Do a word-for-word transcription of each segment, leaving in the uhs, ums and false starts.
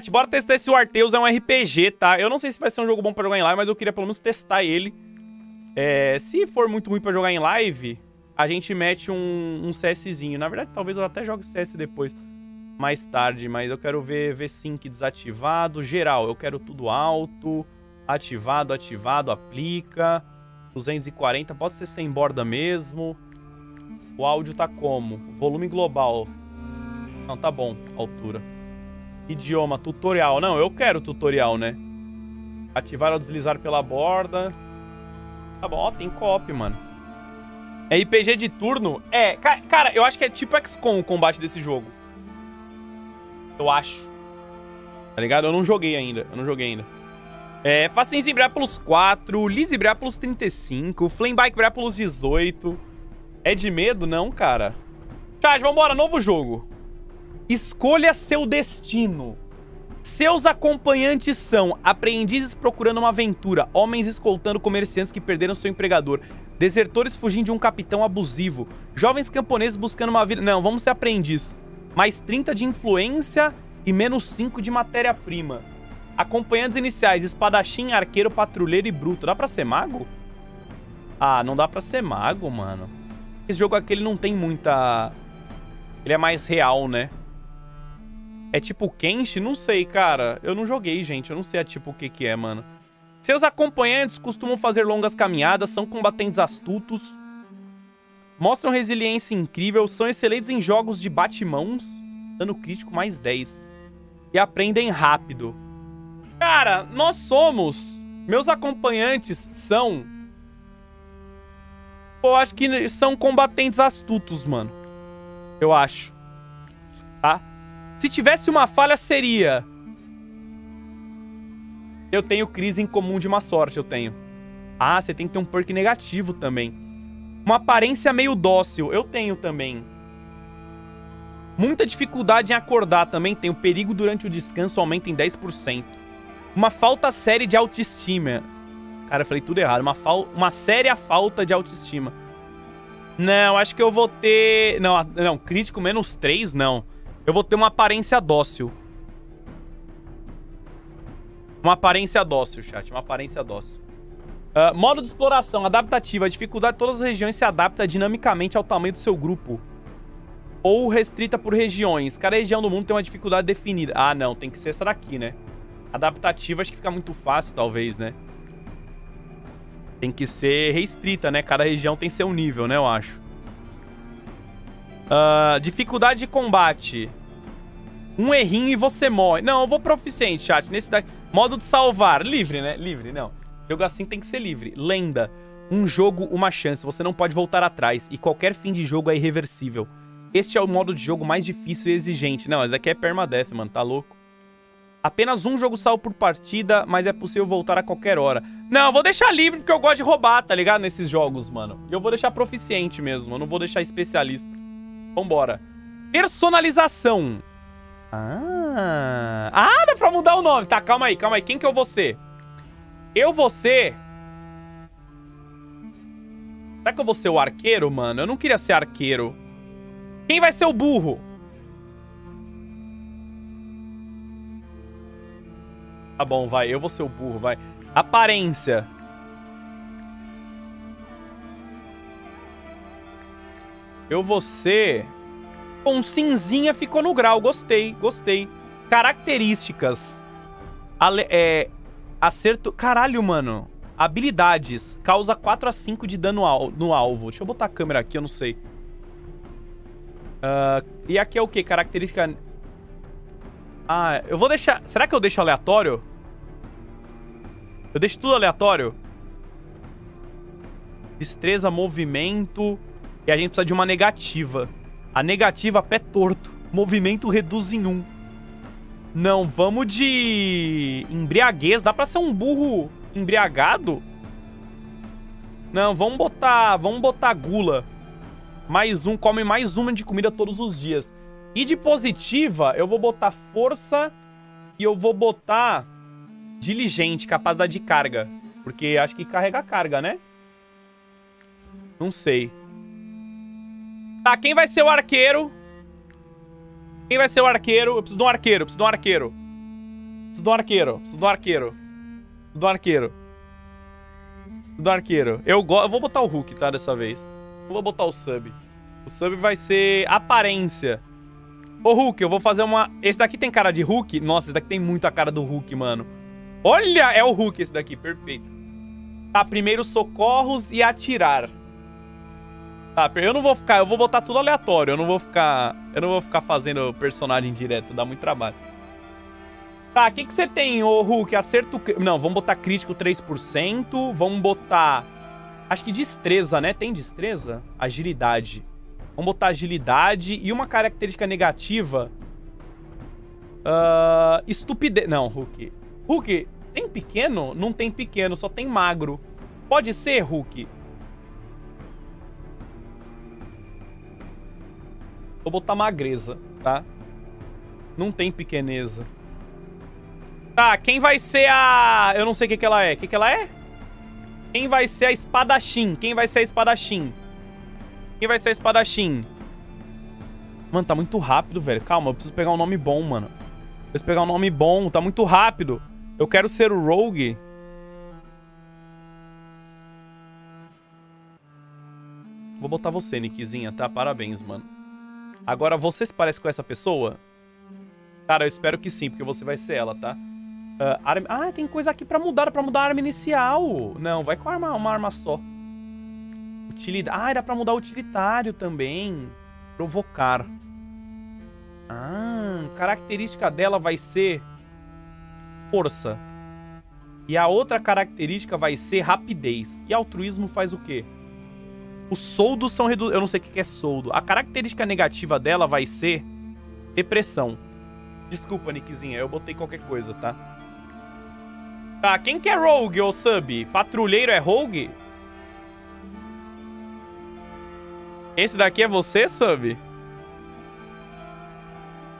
chat, bora testar esse Wartales, é um R P G, tá? Eu não sei se vai ser um jogo bom pra jogar em live, mas eu queria pelo menos testar ele. É, se for muito ruim pra jogar em live, a gente mete um, um CSzinho. Na verdade, talvez eu até jogue C S depois, mais tarde, mas eu quero ver V sync desativado. Geral, eu quero tudo alto, ativado, ativado, aplica. duzentos e quarenta, pode ser sem borda mesmo. O áudio tá como? Volume global. Não, tá bom, altura. Idioma, tutorial. Não, eu quero tutorial, né? Ativar ou deslizar pela borda. Tá bom, ó, tem co-op, mano. É R P G de turno? É, ca cara, eu acho que é tipo X COM o combate desse jogo. Eu acho. Tá ligado? Eu não joguei ainda, eu não joguei ainda. É, Facinzinho Breápolis quatro, Liz Breápolis trinta e cinco, Flambike Breápolis dezoito. É de medo? Não, cara. Chat, vambora, novo jogo. Escolha seu destino. Seus acompanhantes são aprendizes procurando uma aventura, homens escoltando comerciantes que perderam seu empregador, desertores fugindo de um capitão abusivo, jovens camponeses buscando uma vida... Não, vamos ser aprendiz. Mais trinta de influência e menos cinco de matéria-prima. Acompanhantes iniciais, espadachim, arqueiro, patrulheiro e bruto. Dá pra ser mago? Ah, não dá pra ser mago, mano. Esse jogo aqui ele não tem muita... Ele é mais real, né? É tipo Kenshi? Não sei, cara. Eu não joguei, gente. Eu não sei a tipo o que que é, mano. Seus acompanhantes costumam fazer longas caminhadas, são combatentes astutos, mostram resiliência incrível, são excelentes em jogos de bate-mãos, dano crítico mais dez. E aprendem rápido. Cara, nós somos... Meus acompanhantes são... Pô, acho que são combatentes astutos, mano. Eu acho. Tá? Se tivesse uma falha, seria... Eu tenho crise incomum de má sorte, eu tenho. Ah, você tem que ter um perk negativo também. Uma aparência meio dócil, eu tenho também. Muita dificuldade em acordar também, tenho. Perigo durante o descanso aumenta em dez por cento. Uma falta séria de autoestima. Cara, eu falei tudo errado. Uma, fal... uma séria falta de autoestima. Não, acho que eu vou ter... Não, não, crítico menos três, não. Eu vou ter uma aparência dócil. Uma aparência dócil, chat. Uma aparência dócil. Uh, modo de exploração. Adaptativa. A dificuldade de todas as regiões se adapta dinamicamente ao tamanho do seu grupo. Ou restrita por regiões. Cada região do mundo tem uma dificuldade definida. Ah, não. Tem que ser essa daqui, né? Adaptativa acho que fica muito fácil, talvez, né? Tem que ser restrita, né? Cada região tem seu nível, né? Eu acho. Uh, dificuldade de combate. Um errinho e você morre. Não, eu vou proficiente, chat. Nesse daqui. Modo de salvar. Livre, né? Livre, não. Jogo assim tem que ser livre. Lenda. Um jogo, uma chance. Você não pode voltar atrás. E qualquer fim de jogo é irreversível. Este é o modo de jogo mais difícil e exigente. Não, esse daqui é permadeath, mano. Tá louco? Apenas um jogo salvo por partida, mas é possível voltar a qualquer hora. Não, eu vou deixar livre porque eu gosto de roubar, tá ligado? Nesses jogos, mano. E eu vou deixar proficiente mesmo. Eu não vou deixar especialista. Vambora. Personalização. Ah, ah, dá pra mudar o nome. Tá, calma aí, calma aí. Quem que eu vou ser? Eu vou ser... Será que eu vou ser o arqueiro, mano? Eu não queria ser arqueiro. Quem vai ser o burro? Tá bom, vai. Eu vou ser o burro, vai. Aparência. Eu vou ser... Com cinzinha ficou no grau. Gostei, gostei. Características. Ale... É... Acerto... Caralho, mano. Habilidades. Causa quatro a cinco de dano al... no alvo. Deixa eu botar a câmera aqui, eu não sei. Uh... E aqui é o quê? Característica... Ah, eu vou deixar... Será que eu deixo aleatório? Eu deixo tudo aleatório? Destreza, movimento... E a gente precisa de uma negativa. A negativa, pé torto. Movimento reduz em um. Não, vamos de... Embriaguez. Dá pra ser um burro embriagado? Não, vamos botar... Vamos botar gula. Mais um. Come mais uma de comida todos os dias. E de positiva, eu vou botar força e eu vou botar diligente, capacidade de carga. Porque acho que carrega carga, né? Não sei. Tá, quem vai ser o arqueiro? Quem vai ser o arqueiro? Eu preciso de um arqueiro, eu preciso de um arqueiro. Preciso de um arqueiro. Preciso de um arqueiro. Preciso de um arqueiro. Preciso de um arqueiro. Eu, go... Eu vou botar o Hulk, tá? Dessa vez. Eu vou botar o sub. O sub vai ser aparência. Ô, Hulk, eu vou fazer uma... Esse daqui tem cara de Hulk? Nossa, esse daqui tem muito a cara do Hulk, mano. Olha! É o Hulk esse daqui. Perfeito. Tá, primeiro socorros e atirar. Tá, eu não vou ficar... Eu vou botar tudo aleatório. Eu não vou ficar... Eu não vou ficar fazendo personagem direto. Dá muito trabalho. Tá, o que que você tem, ô Hulk? Acerto... Não, vamos botar crítico três por cento. Vamos botar... Acho que destreza, né? Tem destreza? Agilidade. Vamos botar agilidade e uma característica negativa. Uh, estupidez. Não, Hulk. Hulk, tem pequeno? Não tem pequeno, só tem magro. Pode ser, Hulk? Vou botar magreza, tá? Não tem pequeneza. Tá, quem vai ser a... Eu não sei o que que ela é. O que que ela é? Quem vai ser a espadachim? Quem vai ser a espadachim? Quem vai ser a espadachim? Mano, tá muito rápido, velho. Calma, eu preciso pegar um nome bom, mano. Eu preciso pegar um nome bom. Tá muito rápido. Eu quero ser o Rogue. Vou botar você, Nickzinha, tá? Parabéns, mano. Agora, você se parece com essa pessoa? Cara, eu espero que sim, porque você vai ser ela, tá? Uh, arma... Ah, tem coisa aqui pra mudar, pra mudar a arma inicial. Não, vai com arma, uma arma só. Utilidade. Ah, era pra mudar o utilitário também. Provocar. Ah, característica dela vai ser força. E a outra característica vai ser rapidez. E altruísmo faz o quê? Os soldos são reduzidos. Eu não sei o que é soldo. A característica negativa dela vai ser depressão. Desculpa, Nickzinha, eu botei qualquer coisa, tá? Tá, quem que é Rogue ou Sub? Patrulheiro é Rogue? Esse daqui é você, Sub?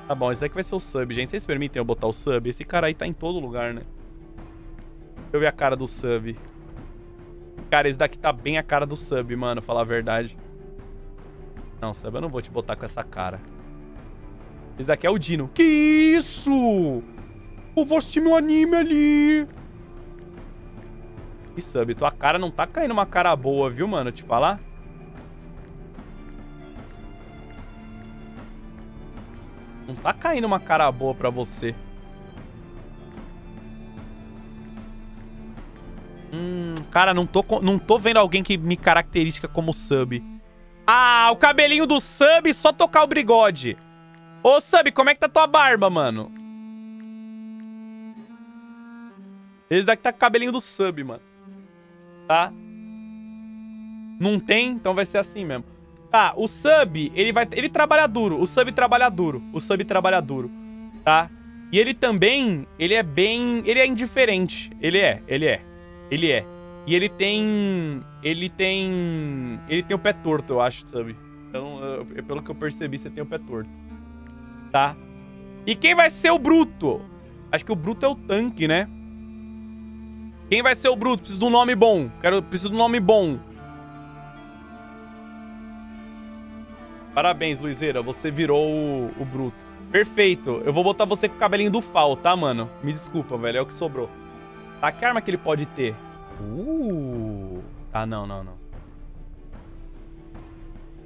Tá bom, esse daqui vai ser o Sub, gente. Vocês permitem eu botar o Sub? Esse cara aí tá em todo lugar, né? Deixa eu ver a cara do Sub. Cara, esse daqui tá bem a cara do Sub, mano, falar a verdade. Não, Sub, eu não vou te botar com essa cara. Esse daqui é o Dino. Que isso? Eu vou assistir meu anime ali. E Sub, tua cara não tá caindo uma cara boa, viu, mano? Te falar. Não tá caindo uma cara boa pra você. Hum, cara, não tô, não tô vendo alguém que me caracteriza como Sub. Ah, o cabelinho do Sub, só tocar o brigode. Ô, Sub, como é que tá tua barba, mano? Esse daqui tá com o cabelinho do Sub, mano. Tá? Não tem? Então vai ser assim mesmo. Tá, o Sub, ele vai... Ele trabalha duro. O Sub trabalha duro. O Sub trabalha duro. Tá? E ele também... Ele é bem... Ele é indiferente. Ele é. Ele é. Ele é. E ele tem... Ele tem... Ele tem o pé torto, eu acho, Sub. Então, eu, pelo que eu percebi, você tem o pé torto. Tá. E quem vai ser o Bruto? Acho que o Bruto é o tanque, né? Quem vai ser o Bruto? Preciso de um nome bom. Quero... Preciso de um nome bom. Parabéns, Luizeira. Você virou o... o Bruto. Perfeito. Eu vou botar você com o cabelinho do Fal, tá, mano? Me desculpa, velho. É o que sobrou. Tá, que arma que ele pode ter? Uh... Tá, não, não, não.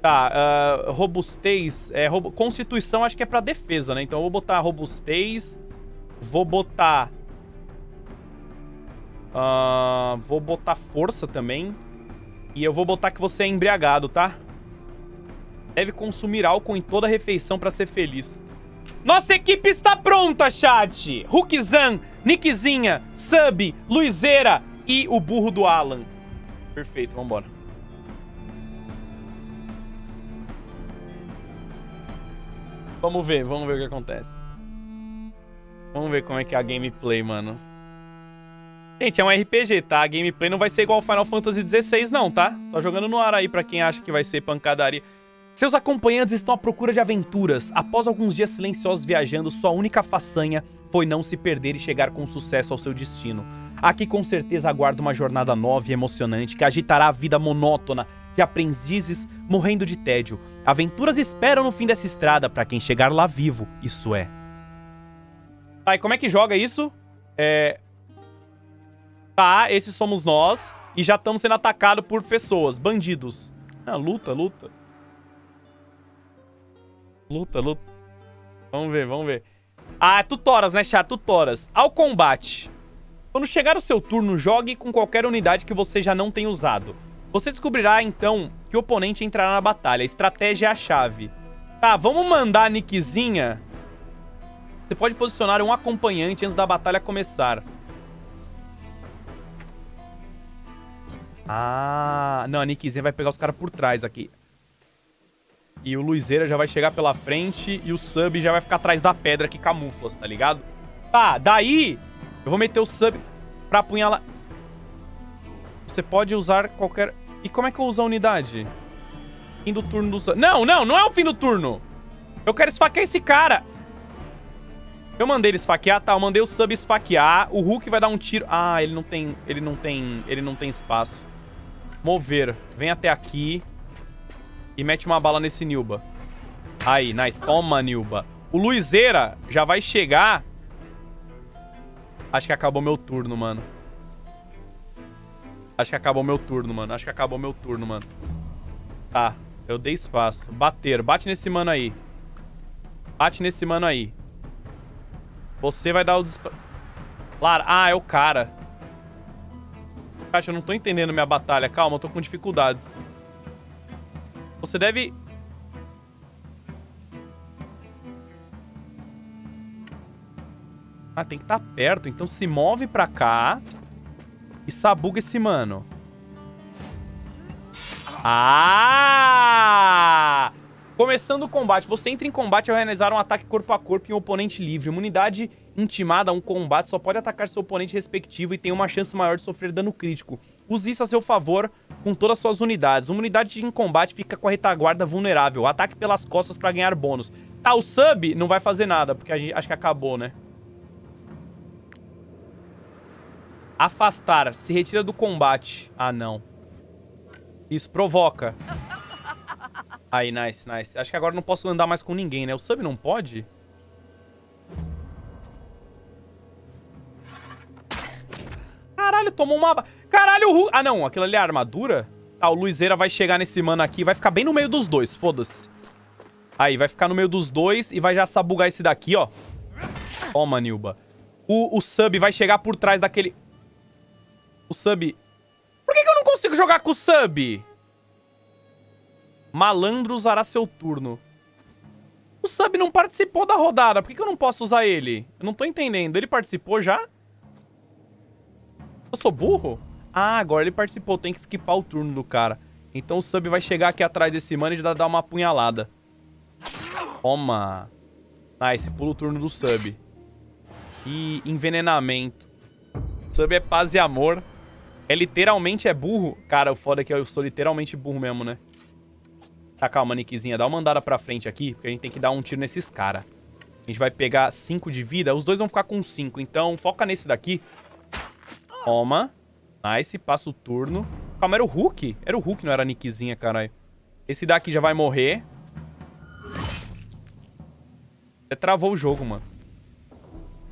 Tá, uh, robustez, é, rob... constituição acho que é pra defesa, né? Então eu vou botar robustez, vou botar... Uh, vou botar força também. E eu vou botar que você é embriagado, tá? Deve consumir álcool em toda a refeição pra ser feliz. Nossa equipe está pronta, chat! Hulkzan, Nickzinha, Sub, Luizeira e o burro do Alan. Perfeito, vambora. Vamos ver, vamos ver o que acontece. Vamos ver como é que é a gameplay, mano. Gente, é um R P G, tá? A gameplay não vai ser igual ao Final Fantasy dezesseis, não, tá? Só jogando no ar aí pra quem acha que vai ser pancadaria. Seus acompanhantes estão à procura de aventuras. Após alguns dias silenciosos viajando, sua única façanha foi não se perder e chegar com sucesso ao seu destino. Aqui com certeza aguarda uma jornada nova e emocionante que agitará a vida monótona de aprendizes morrendo de tédio. Aventuras esperam no fim dessa estrada para quem chegar lá vivo, isso é. Tá, e como é que joga isso? É... Tá, esses somos nós. E já estamos sendo atacados por pessoas, bandidos. Ah, luta, luta. Luta, luta. Vamos ver, vamos ver. Ah, tutoras, né, chat? Tutoras. Ao combate. Quando chegar o seu turno, jogue com qualquer unidade que você já não tenha usado. Você descobrirá, então, que o oponente entrará na batalha. Estratégia é a chave. Tá, vamos mandar a nickzinha. Você pode posicionar um acompanhante antes da batalha começar. Ah, não, a nickzinha vai pegar os caras por trás aqui. E o Luizeira já vai chegar pela frente e o sub já vai ficar atrás da pedra que camufla, tá ligado? Tá, daí eu vou meter o sub pra apunhalar. Você pode usar qualquer... E como é que eu uso a unidade? Fim do turno do sub. Não, não, não é o fim do turno. Eu quero esfaquear esse cara. Eu mandei ele esfaquear, tá? Eu mandei o sub esfaquear. O Hulk vai dar um tiro. Ah, ele não tem... Ele não tem... Ele não tem espaço. Mover. Vem até aqui. E mete uma bala nesse Nilba. Aí, nice. Toma, Nilba. O Luizeira já vai chegar. Acho que acabou meu turno, mano. Acho que acabou meu turno, mano. Acho que acabou meu turno, mano. Tá. Eu dei espaço. Bater. Bate nesse mano aí. Bate nesse mano aí. Você vai dar o... Despa... Lara. Ah, é o cara. Caixa, eu não tô entendendo minha batalha. Calma, eu tô com dificuldades. Você deve... Ah, tem que estar tá perto. Então se move pra cá e sabuga esse mano. Ah! Começando o combate. Você entra em combate ao realizar um ataque corpo a corpo em um oponente livre. Uma unidade intimada a um combate só pode atacar seu oponente respectivo e tem uma chance maior de sofrer dano crítico. Use isso a seu favor com todas as suas unidades. Uma unidade em combate fica com a retaguarda vulnerável. Ataque pelas costas para ganhar bônus. Tá, o sub não vai fazer nada, porque a gente, acho que acabou, né? Afastar. Se retira do combate. Ah, não. Isso, provoca. Aí, nice, nice. Acho que agora não posso andar mais com ninguém, né? O sub não pode? Caralho, tomou uma... Caralho, o... Ah, não. Aquilo ali é armadura? Tá, o Luizeira vai chegar nesse mano aqui. Vai ficar bem no meio dos dois. Foda-se. Aí, vai ficar no meio dos dois e vai já sabugar esse daqui, ó. Toma, Nilba. O, o sub vai chegar por trás daquele... O sub... Por que que eu não consigo jogar com o sub? Malandro usará seu turno. O sub não participou da rodada. Por que que eu não posso usar ele? Eu não tô entendendo. Ele participou já? Eu sou burro? Ah, agora ele participou. Tem que esquipar o turno do cara. Então o sub vai chegar aqui atrás desse mano e dar uma apunhalada. Toma. Nice. Pula o turno do sub. E envenenamento. Sub é paz e amor. É literalmente é burro. Cara, o foda é que eu sou literalmente burro mesmo, né? Tá, calma, Nickzinha. Dá uma andada pra frente aqui, porque a gente tem que dar um tiro nesses caras. A gente vai pegar cinco de vida. Os dois vão ficar com cinco. Então, foca nesse daqui. Toma. Nice. Passa o turno. Calma, era o Hulk? Era o Hulk, não era a Nickzinha, caralho. Esse daqui já vai morrer. Até travou o jogo, mano.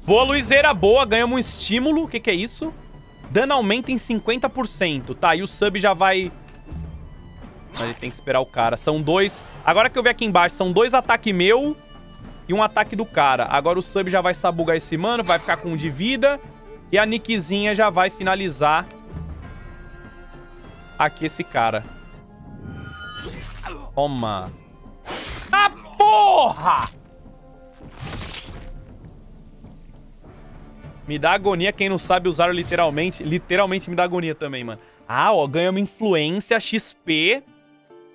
Boa, Luizeira, boa. Ganhamos um estímulo. O que que é isso? Dano aumenta em cinquenta por cento. Tá, e o sub já vai... Mas ele tem que esperar o cara. São dois... Agora que eu vi aqui embaixo, são dois ataques meu e um ataque do cara. Agora o sub já vai sabugar esse mano, vai ficar com um de vida. E a Nickzinha já vai finalizar aqui esse cara. Toma. Ah, porra! Me dá agonia quem não sabe usar o literalmente. Literalmente me dá agonia também, mano. Ah, ó, ganha uma influência, X P.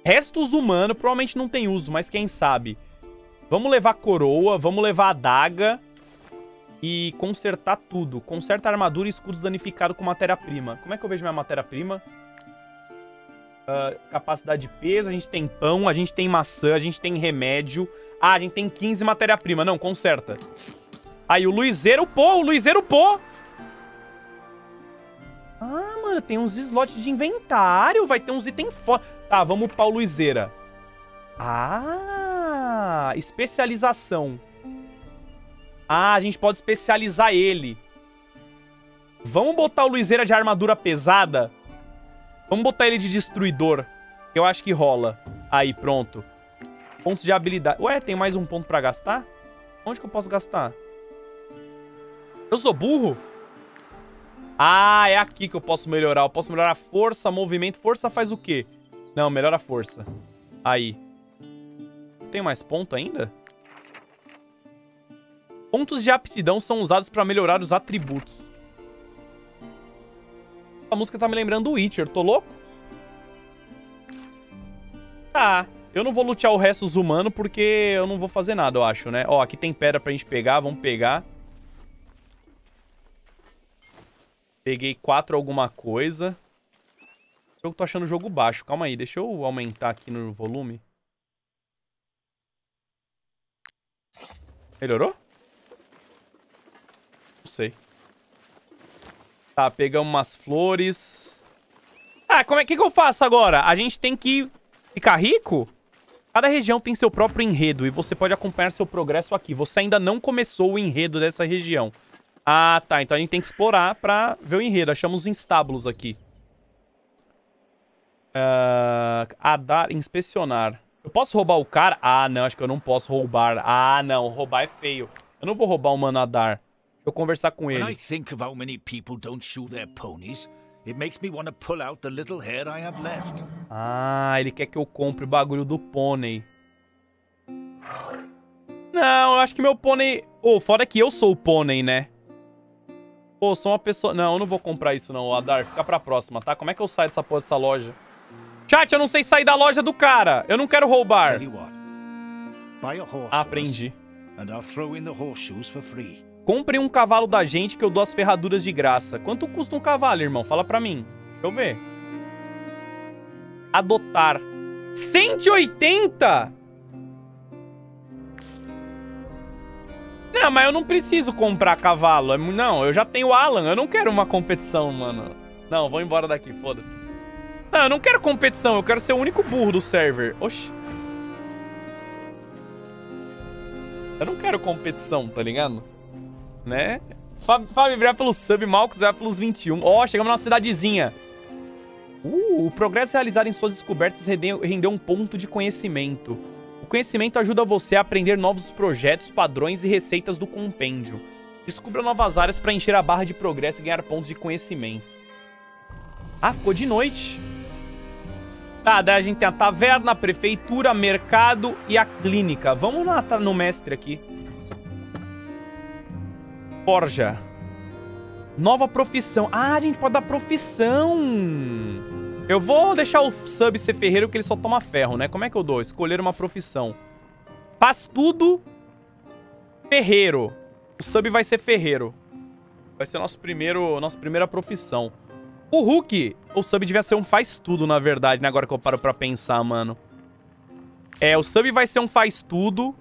Restos humanos provavelmente não tem uso, mas quem sabe. Vamos levar coroa, vamos levar adaga. E consertar tudo. Conserta armadura e escudos danificados com matéria-prima. Como é que eu vejo minha matéria-prima? Uh, capacidade de peso, a gente tem pão, a gente tem maçã, a gente tem remédio. Ah, a gente tem quinze matéria-prima. Não, conserta. Aí o Luizeiro upou, o Luizeiro upou. Ah, mano, tem uns slots de inventário. Vai ter uns itens foda. Tá, vamos upar o Luizeira. Ah, especialização. Ah, a gente pode especializar ele. Vamos botar o Luizeira de armadura pesada? Vamos botar ele de destruidor. Eu acho que rola. Aí, pronto. Pontos de habilidade. Ué, tem mais um ponto pra gastar? Onde que eu posso gastar? Eu sou burro? Ah, é aqui que eu posso melhorar. Eu posso melhorar a força, movimento. Força faz o quê? Não, melhora a força. Aí. Tem mais ponto ainda? Pontos de aptidão são usados pra melhorar os atributos. A música tá me lembrando o Witcher, tô louco? Tá, eu não vou lutear o resto dos humanos porque eu não vou fazer nada, eu acho, né? Ó, aqui tem pedra pra gente pegar, vamos pegar. Peguei quatro alguma coisa. Eu tô achando o jogo baixo, calma aí, deixa eu aumentar aqui no volume. Melhorou? Não sei. Tá, pegamos umas flores. Ah, como é que, que eu faço agora? A gente tem que ficar rico? Cada região tem seu próprio enredo e você pode acompanhar seu progresso aqui. Você ainda não começou o enredo dessa região. Ah, tá. Então a gente tem que explorar pra ver o enredo. Achamos os instábulos aqui. Uh, adar, inspecionar. Eu posso roubar o cara? Ah, não. Acho que eu não posso roubar. Ah, não. Roubar é feio. Eu não vou roubar o mano Adar. Eu conversar com ele. Quando eu penso em quantas pessoas não shoe seus pôneis, isso me faz querer pular o little hair I have left. Ah, ele quer que eu compre o bagulho do pônei. Não, eu acho que meu pônei... Oh, foda que eu sou o pônei, né? Pô, sou uma pessoa... Não, eu não vou comprar isso não, Adar. Fica pra próxima, tá? Como é que eu saio dessa porra dessa loja? Chat, eu não sei sair da loja do cara. Eu não quero roubar. Aprendi. And I'll throw in the horseshoes for free. Compre um cavalo da gente que eu dou as ferraduras de graça. Quanto custa um cavalo, irmão? Fala pra mim. Deixa eu ver. Adotar. cento e oitenta? Não, mas eu não preciso comprar cavalo. Não, eu já tenho Alan. Eu não quero uma competição, mano. Não, vou embora daqui, foda-se. Não, eu não quero competição. Eu quero ser o único burro do server. Oxi. Eu não quero competição, tá ligado? Né? Fábio vai pelo sub, Malcos vai pelos vinte e um. Ó, oh, chegamos na cidadezinha. Uh, o progresso realizado em suas descobertas rendeu um ponto de conhecimento. O conhecimento ajuda você a aprender novos projetos, padrões e receitas do compêndio. Descubra novas áreas para encher a barra de progresso e ganhar pontos de conhecimento. Ah, ficou de noite. Tá, daí a gente tem a taverna, a prefeitura, mercado e a clínica. Vamos lá, tá no mestre aqui. Forja. Nova profissão. Ah, a gente pode dar profissão. Eu vou deixar o sub ser ferreiro, que ele só toma ferro, né? Como é que eu dou? Escolher uma profissão. Faz tudo. Ferreiro. O sub vai ser ferreiro. Vai ser nosso primeiro, nossa primeira profissão. O Hulk. O sub devia ser um faz tudo, na verdade, né? Agora que eu paro pra pensar, mano. É, o sub vai ser um faz tudo.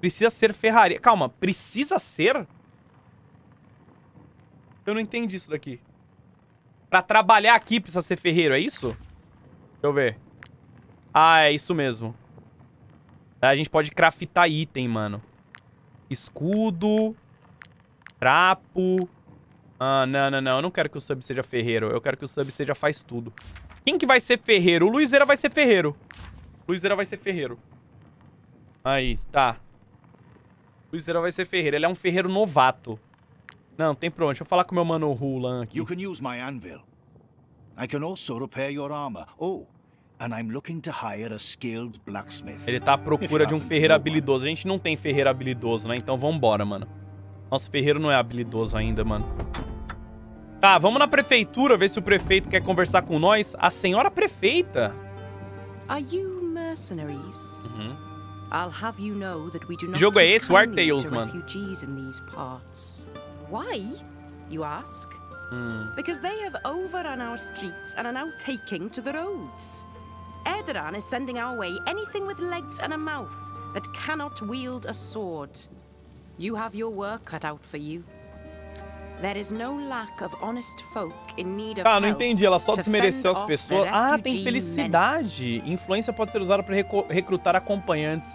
Precisa ser ferraria. Calma, precisa ser? Eu não entendi isso daqui. Pra trabalhar aqui precisa ser ferreiro, é isso? Deixa eu ver. Ah, é isso mesmo. Aí a gente pode craftar item, mano. Escudo. Trapo. Ah, não, não, não. Eu não quero que o sub seja ferreiro. Eu quero que o sub seja faz tudo. Quem que vai ser ferreiro? O Luizeira vai ser ferreiro. O Luizeira vai ser ferreiro. Aí, tá. Luizeira vai ser ferreiro. Ele é um ferreiro novato. Não, não tem problema. Deixa eu falar com o meu mano Rulan aqui. You can use my anvil. I can also repair your armor. Oh, and I'm looking to hire a skilled blacksmith. Ele tá à procura de um ferreiro habilidoso. A gente não tem ferreiro habilidoso, né? Então vambora, mano. Nosso ferreiro não é habilidoso ainda, mano. Tá, vamos na prefeitura ver se o prefeito quer conversar com nós. A senhora prefeita. Are you mercenaries? Uhum. I'll have you know that we do not jogo é esse, Wartales, mano. Refugees in these parts. Why, you ask? Hmm. Because they have overrun our streets and are now taking to the roads. Erdogan is sending our way anything with legs and a mouth that cannot wield a sword. You have your work cut out for you. There is no lack of honest folk in need of ah, não entendi. Ela só desmereceu as pessoas. Ah, tem felicidade. Influência pode ser usada para recrutar acompanhantes.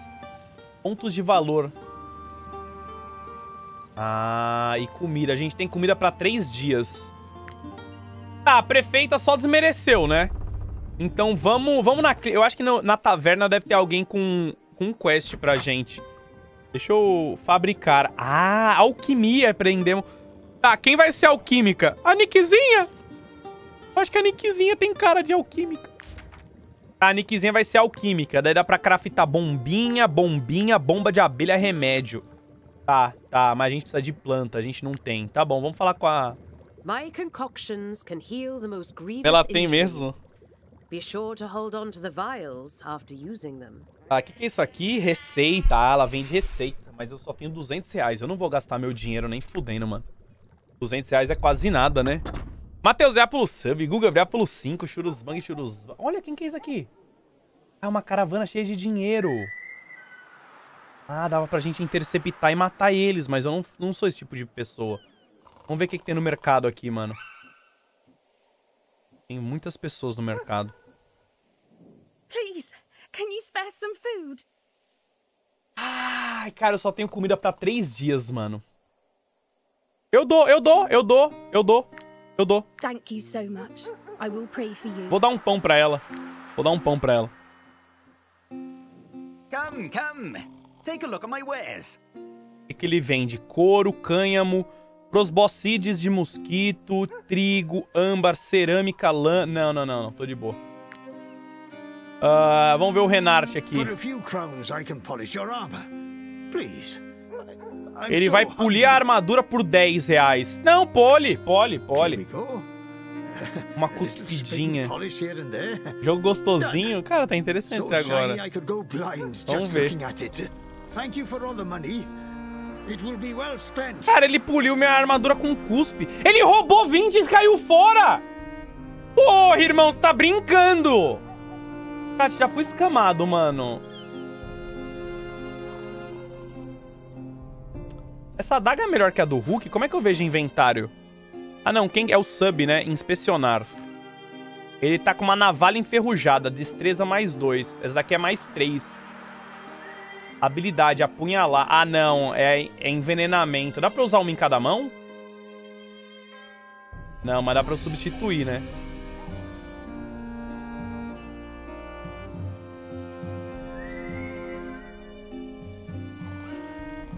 Pontos de valor. Ah, e comida. A gente tem comida pra três dias. Tá, a prefeita só desmereceu, né? Então vamos, vamos na... Eu acho que no, na taverna deve ter alguém com, com quest pra gente. Deixa eu fabricar. Ah, alquimia, aprendemos. Tá, quem vai ser alquímica? A Nickzinha? Eu acho que a Nickzinha tem cara de alquímica. A Nickzinha vai ser alquímica. Daí dá pra craftar bombinha, bombinha, bomba de abelha, remédio. Tá, tá, mas a gente precisa de planta, a gente não tem. Tá bom, vamos falar com a... Ela tem mesmo? Tá, o que que é isso aqui? Receita, ah, ela vende receita. Mas eu só tenho duzentos reais, eu não vou gastar meu dinheiro nem fudendo, mano. duzentos reais é quase nada, né? Matheus é pelo sub, Guga é pelo cinco, Churus Bang, Churus... Olha, quem que é isso aqui? Ah, uma caravana cheia de dinheiro. Ah, dava pra gente interceptar e matar eles, mas eu não, não sou esse tipo de pessoa. Vamos ver o que que tem no mercado aqui, mano. Tem muitas pessoas no mercado. Please, can you spare some food? Ai, cara, eu só tenho comida pra três dias, mano. Eu dou, eu dou, eu dou, eu dou. Eu dou. Thank you so much. I will pray for you. Vou dar um pão pra ela. Vou dar um pão pra ela. Come, come. Take a look at my wares. O que ele vende? Couro, cânhamo, prosbocides de mosquito, trigo, âmbar, cerâmica, lã... Não, não, não, não. Tô de boa. Uh, vamos ver o Renart aqui. Ele vai polir a armadura por dez reais. Não, pole, pole, pole. Uma cuspidinha. Jogo gostosinho. Cara, tá interessante agora. Vamos ver. Cara, ele puliu minha armadura com cuspe. Ele roubou vinte e caiu fora. Porra, irmão, você tá brincando. Cara, já fui escamado, mano. Essa adaga é melhor que a do Hulk? Como é que eu vejo inventário? Ah, não. Quem é o sub, né? Inspecionar. Ele tá com uma navalha enferrujada. Destreza mais dois. Essa daqui é mais três. Habilidade. Apunhalar. Ah, não. É, é envenenamento. Dá pra usar uma em cada mão? Não, mas dá pra substituir, né?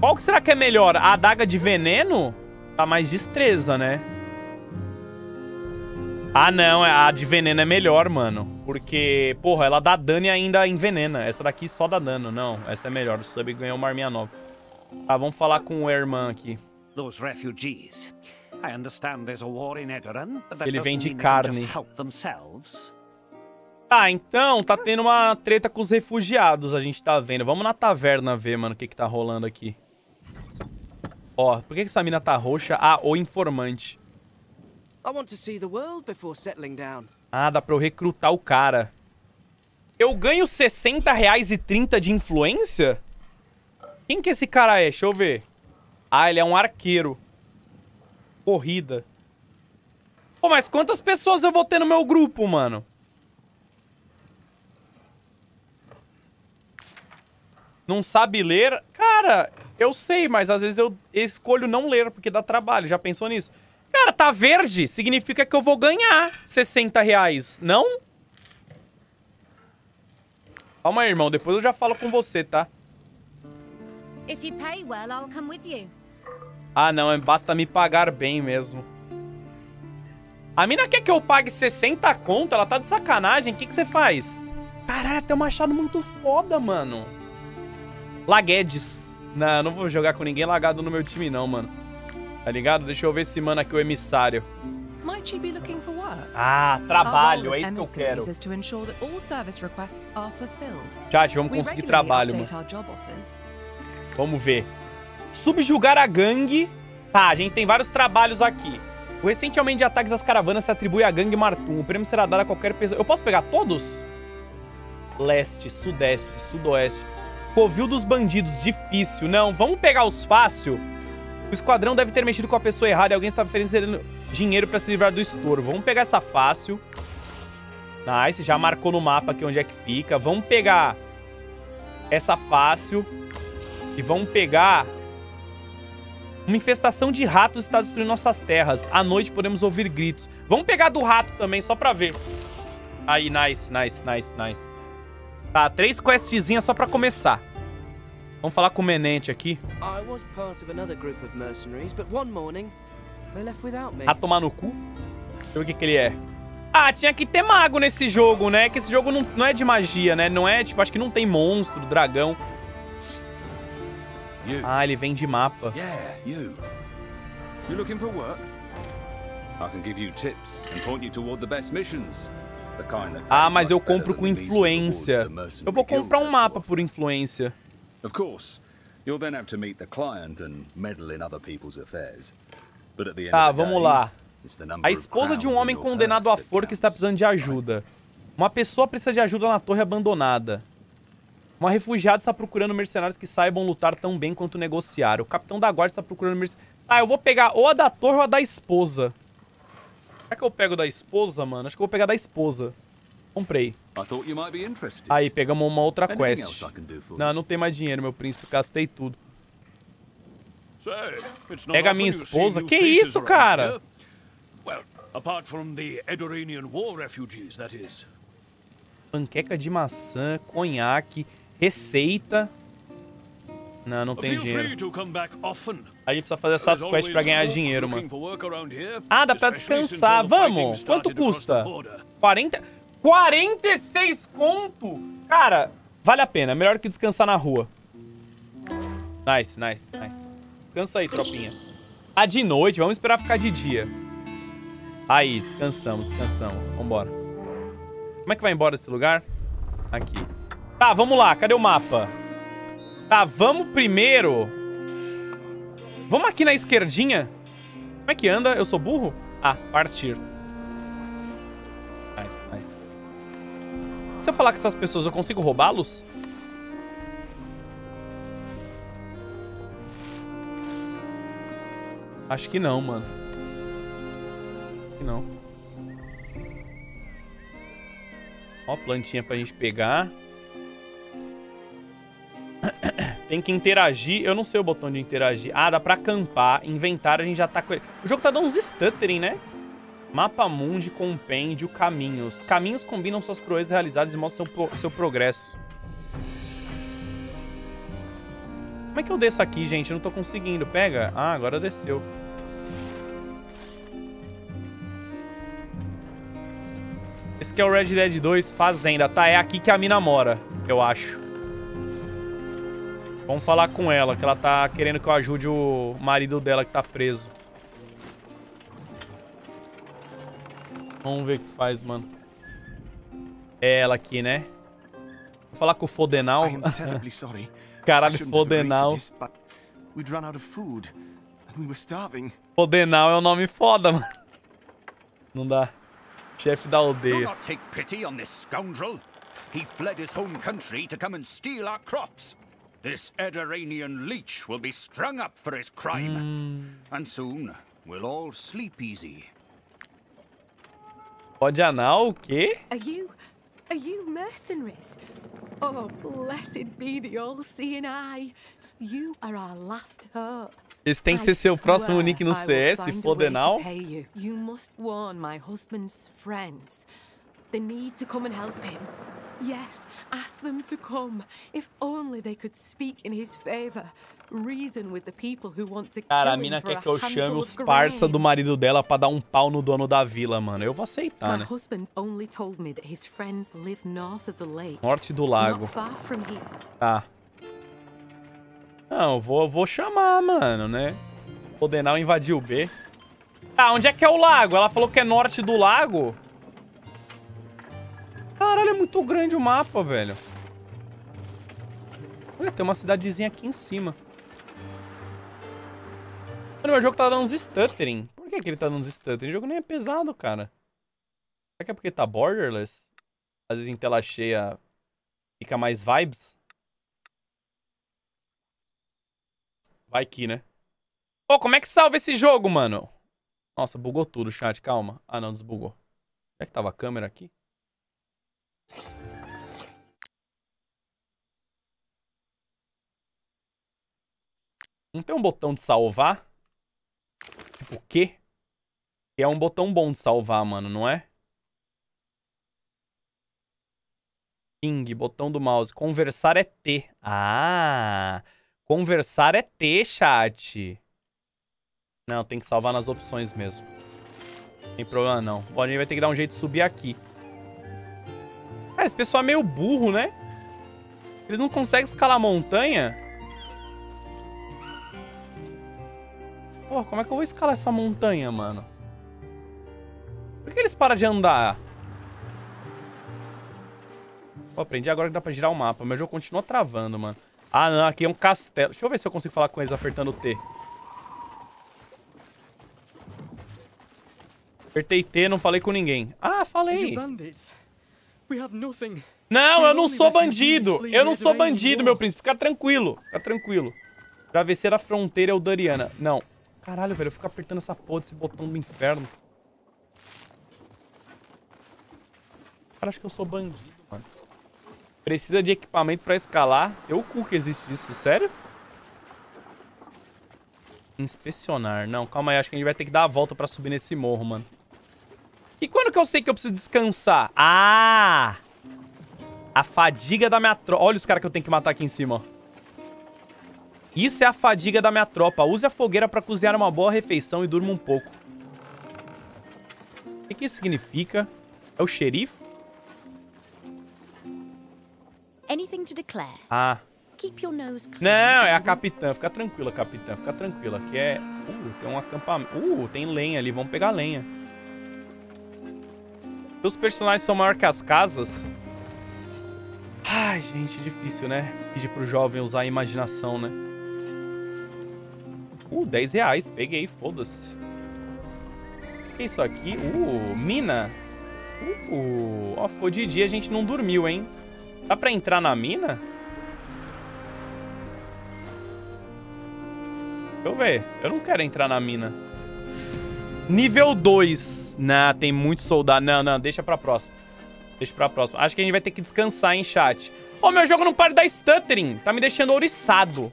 Qual que será que é melhor? A adaga de veneno? Tá mais destreza, né? Ah, não. A de veneno é melhor, mano. Porque, porra, ela dá dano e ainda envenena. Essa daqui só dá dano. Não, essa é melhor. O sub ganhou uma arminha nova. Tá, vamos falar com o Herman aqui. Ele vende carne. Ah, então tá tendo uma treta com os refugiados, a gente tá vendo. Vamos na taverna ver, mano, o que que tá rolando aqui. Ó, por que que essa mina tá roxa? Ah, o informante. Ah, dá pra eu recrutar o cara. Eu ganho sessenta reais e trinta de influência? Quem que esse cara é? Deixa eu ver. Ah, ele é um arqueiro. Corrida. Pô, mas quantas pessoas eu vou ter no meu grupo, mano? Não sabe ler? Cara, eu sei, mas às vezes eu escolho não ler, porque dá trabalho. Já pensou nisso? Cara, tá verde. Significa que eu vou ganhar sessenta reais, não? Calma aí, irmão. Depois eu já falo com você, tá? If you pay well, I'll come with you. Ah, não. Basta me pagar bem mesmo. A mina quer que eu pague sessenta conto? Ela tá de sacanagem. O que que você faz? Caralho, tem um machado muito foda, mano. Laguedes. Não, não vou jogar com ninguém lagado no meu time, não, mano. Tá ligado? Deixa eu ver esse mano aqui, o emissário. Ah, trabalho. É isso que eu quero. Chat, vamos conseguir trabalho, mano. Vamos ver. Subjugar a gangue. Tá, a gente tem vários trabalhos aqui. O recente aumento de ataques às caravanas se atribui à gangue Martum. O prêmio será dado a qualquer pessoa. Eu posso pegar todos? Leste, sudeste, sudoeste. Covil dos bandidos, difícil. Não, vamos pegar os fácil. O esquadrão deve ter mexido com a pessoa errada e alguém está oferecendo dinheiro para se livrar do estouro. Vamos pegar essa fácil. Nice, já marcou no mapa aqui onde é que fica. Vamos pegar essa fácil. E vamos pegar Uma infestação de ratos está destruindo nossas terras. À noite podemos ouvir gritos. Vamos pegar do rato também, só pra ver. Aí, nice, nice, nice, nice. Tá, três questzinhas só pra começar. Vamos falar com o Menente aqui. Ah, tomar no cu? Deixa eu ver o que que ele é. Ah, tinha que ter mago nesse jogo, né? Que esse jogo não, não é de magia, né? Não é, tipo, acho que não tem monstro, dragão. Ah, ele vem de mapa. Yeah, you. You're looking for work? I can give you tips and point you toward the best missions. The kind that ah, mas eu compro com influência. Eu vou comprar um mapa por influência. Of course. You'll then have to meet the client and meddle in other people's affairs. But at the end of the day, ah, vamos lá. A esposa de um homem condenado à forca está precisando de ajuda. Uma pessoa precisa de ajuda na torre abandonada. Uma refugiada está procurando mercenários que saibam lutar tão bem quanto negociar. O capitão da guarda está procurando mercenários. Ah, eu vou pegar ou a da torre ou a da esposa. Será que eu pego da esposa, mano? Acho que eu vou pegar da esposa. Comprei. Aí, pegamos uma outra quest. Não, não tem mais dinheiro, meu príncipe. Gastei tudo. Pega a minha esposa? Que isso, cara? Panqueca de maçã, conhaque... Receita. Não, não tem dinheiro. Aí precisa fazer essas quests pra ganhar dinheiro, mano. Ah, dá pra descansar. Vamos! Quanto custa? quarenta... quarenta e seis conto! Cara, vale a pena. Melhor que descansar na rua. Nice, nice, nice. Descansa aí, tropinha. Ah, de noite. Vamos esperar ficar de dia. Aí, descansamos, descansamos. Vambora. Como é que vai embora desse lugar? Aqui. Tá, vamos lá. Cadê o mapa? Tá, vamos primeiro. Vamos aqui na esquerdinha. Como é que anda? Eu sou burro? Ah, partir. Nice, nice. Se eu falar com essas pessoas, eu consigo roubá-los? Acho que não, mano. Acho que não. Ó, plantinha pra gente pegar. Tem que interagir. Eu não sei o botão de interagir. Ah, dá pra acampar. Inventário, a gente já tá com ele. O jogo tá dando uns stuttering, né? Mapa mundi, compêndio, caminhos. Caminhos combinam suas proezas realizadas e mostram seu, pro... seu progresso. Como é que eu desço aqui, gente? Eu não tô conseguindo. Pega. Ah, agora desceu. Esse aqui é o Red Dead dois Fazenda. Tá, é aqui que a mina mora, eu acho. Vamos falar com ela, que ela tá querendo que eu ajude o marido dela que tá preso. Vamos ver o que faz, mano. É ela aqui, né? Vou falar com o Fodenal. Caralho, Fodenal. Fodenal é um nome foda, mano. Não dá. Chefe da aldeia. Não take pity on this scoundrel. He fled his home country to come and steal our crops. This Ediranian leech will be strung up for his crime. Hmm. And soon we'll all sleep easy. Pode anal o quê? Are you are you mercenaries? Oh, blessed be the all-seeing eye. You are our last hope. Esse tem que ser seu próximo nick no C S, Fodenal. You. you must warn my husband's friends. The need to come and help him. Yes, ask them to come. If only they could speak in his favor. Reason with the people who want to kill him. Cara, a mina quer que eu chame os parça do marido dela pra dar um pau no dono da vila, mano. Eu vou aceitar, né? Norte do lago. Tá. Não, eu vou, vou chamar, mano, né? Fodenal invadiu o B. Tá, onde é que é o lago? Ela falou que é norte do lago. Caralho, é muito grande o mapa, velho. Olha, tem uma cidadezinha aqui em cima. Mano, meu jogo tá dando uns stuttering. Por que que ele tá dando uns stuttering? O jogo nem é pesado, cara. Será que é porque tá borderless? Às vezes em tela cheia fica mais vibes. Vai que, né? Pô, como é que salva esse jogo, mano? Nossa, bugou tudo o chat, calma. Ah, não, desbugou. Será que tava a câmera aqui? Não tem um botão de salvar? O quê? É um botão bom de salvar, mano, não é? Ping, botão do mouse. Conversar é T. Ah! Conversar é T, chat. Não, tem que salvar nas opções mesmo. Não tem problema, não. Bom, a gente vai ter que dar um jeito de subir aqui. Cara, esse pessoal é meio burro, né? Eles não conseguem escalar a montanha. Porra, como é que eu vou escalar essa montanha, mano? Por que eles param de andar? Pô, aprendi agora que dá pra girar o mapa. Meu jogo continua travando, mano. Ah, não. Aqui é um castelo. Deixa eu ver se eu consigo falar com eles apertando o T. Apertei T, não falei com ninguém. Ah, falei. Não, eu não sou bandido. Eu não sou bandido, meu príncipe. Fica tranquilo. Fica tranquilo. Travesseira fronteira eldoriana. Não. Caralho, velho. Eu fico apertando essa porra desse botão do inferno. Cara, acho que eu sou bandido, mano. Precisa de equipamento pra escalar. Eu o cu que existe isso, sério? Inspecionar. Não, calma aí. Acho que a gente vai ter que dar a volta pra subir nesse morro, mano. E quando que eu sei que eu preciso descansar? Ah! A fadiga da minha tropa. Olha os caras que eu tenho que matar aqui em cima, ó. Isso é a fadiga da minha tropa. Use a fogueira pra cozinhar uma boa refeição e durma um pouco. O que que isso significa? É o xerife? Ah. Não, é a capitã. Fica tranquila, capitã. Fica tranquila. Aqui é... Uh, tem um acampamento. Uh, tem lenha ali. Vamos pegar lenha. Os personagens são maiores que as casas. Ai, gente, difícil, né? Pedir pro jovem usar a imaginação, né? Uh, dez reais. Peguei, foda-se. O que é isso aqui? Uh, mina. Uh, ó, ficou de dia, a gente não dormiu, hein? Dá pra entrar na mina? Deixa eu ver. Eu não quero entrar na mina. Nível dois. Nah, tem muito soldado. Não, não, deixa pra próxima. Deixa pra próxima. Acho que a gente vai ter que descansar, hein, chat. Ô, oh, meu jogo não para de dar stuttering. Tá me deixando ouriçado.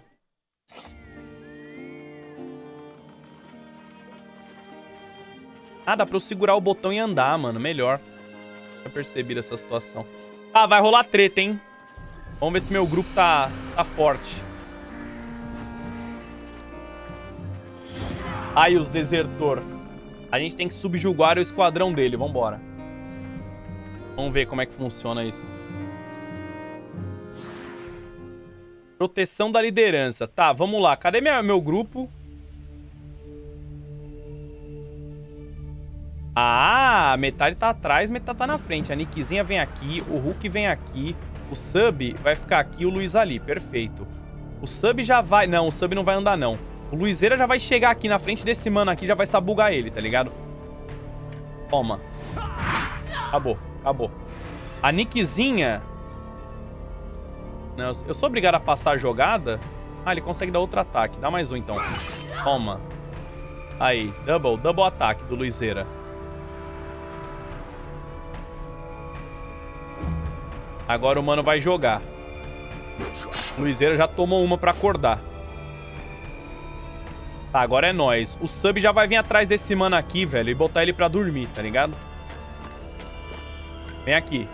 Ah, dá pra eu segurar o botão e andar, mano. Melhor. Já percebi essa situação. Ah, vai rolar treta, hein? Vamos ver se meu grupo tá, tá forte. Aí, os desertor. A gente tem que subjugar o esquadrão dele. Vambora. Vamos ver como é que funciona isso. Proteção da liderança. Tá, vamos lá. Cadê minha, meu grupo? Ah, metade tá atrás, metade tá na frente. A Nickzinha vem aqui, o Hulk vem aqui. O Sub vai ficar aqui, o Luiz ali, perfeito. O Sub já vai... Não, o Sub não vai andar, não. O Luizeira já vai chegar aqui na frente desse mano aqui, já vai sabugar ele, tá ligado? Toma. Acabou, acabou. A Nickzinha... Não, eu sou obrigado a passar a jogada? Ah, ele consegue dar outro ataque. Dá mais um, então. Toma. Aí, double, double ataque do Luizeira. Agora o mano vai jogar. O Luizeira já tomou uma pra acordar. Tá, agora é nóis. O Sub já vai vir atrás desse mano aqui, velho, e botar ele pra dormir, tá ligado? Vem aqui.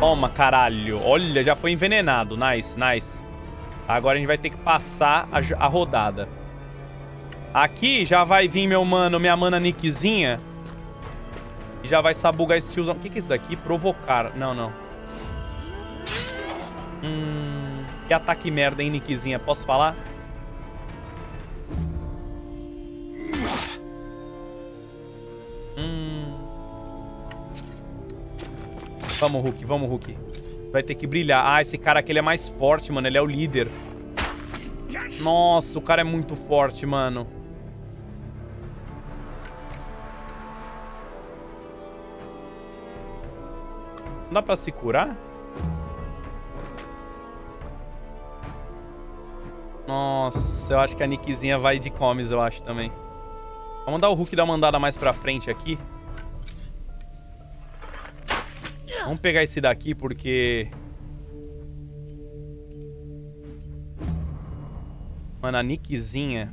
Toma, caralho. Olha, já foi envenenado. Nice, nice. Agora a gente vai ter que passar a, a rodada. Aqui já vai vir meu mano, minha mana Nickzinha. E já vai sabugar esse tiozão. O que que é isso daqui? Provocar. Não, não. Hum, que ataque merda, hein, Nickzinha? Posso falar? Hum. Vamos, Hulk. Vamos, Hulk. Vai ter que brilhar. Ah, esse cara aqui ele é mais forte, mano. Ele é o líder. Nossa, o cara é muito forte, mano. Não dá pra se curar? Nossa, eu acho que a Nickzinha vai de comes, eu acho, também. Vamos mandar o Hulk dar uma andada mais pra frente aqui. Vamos pegar esse daqui, porque... Mano, a Nickzinha...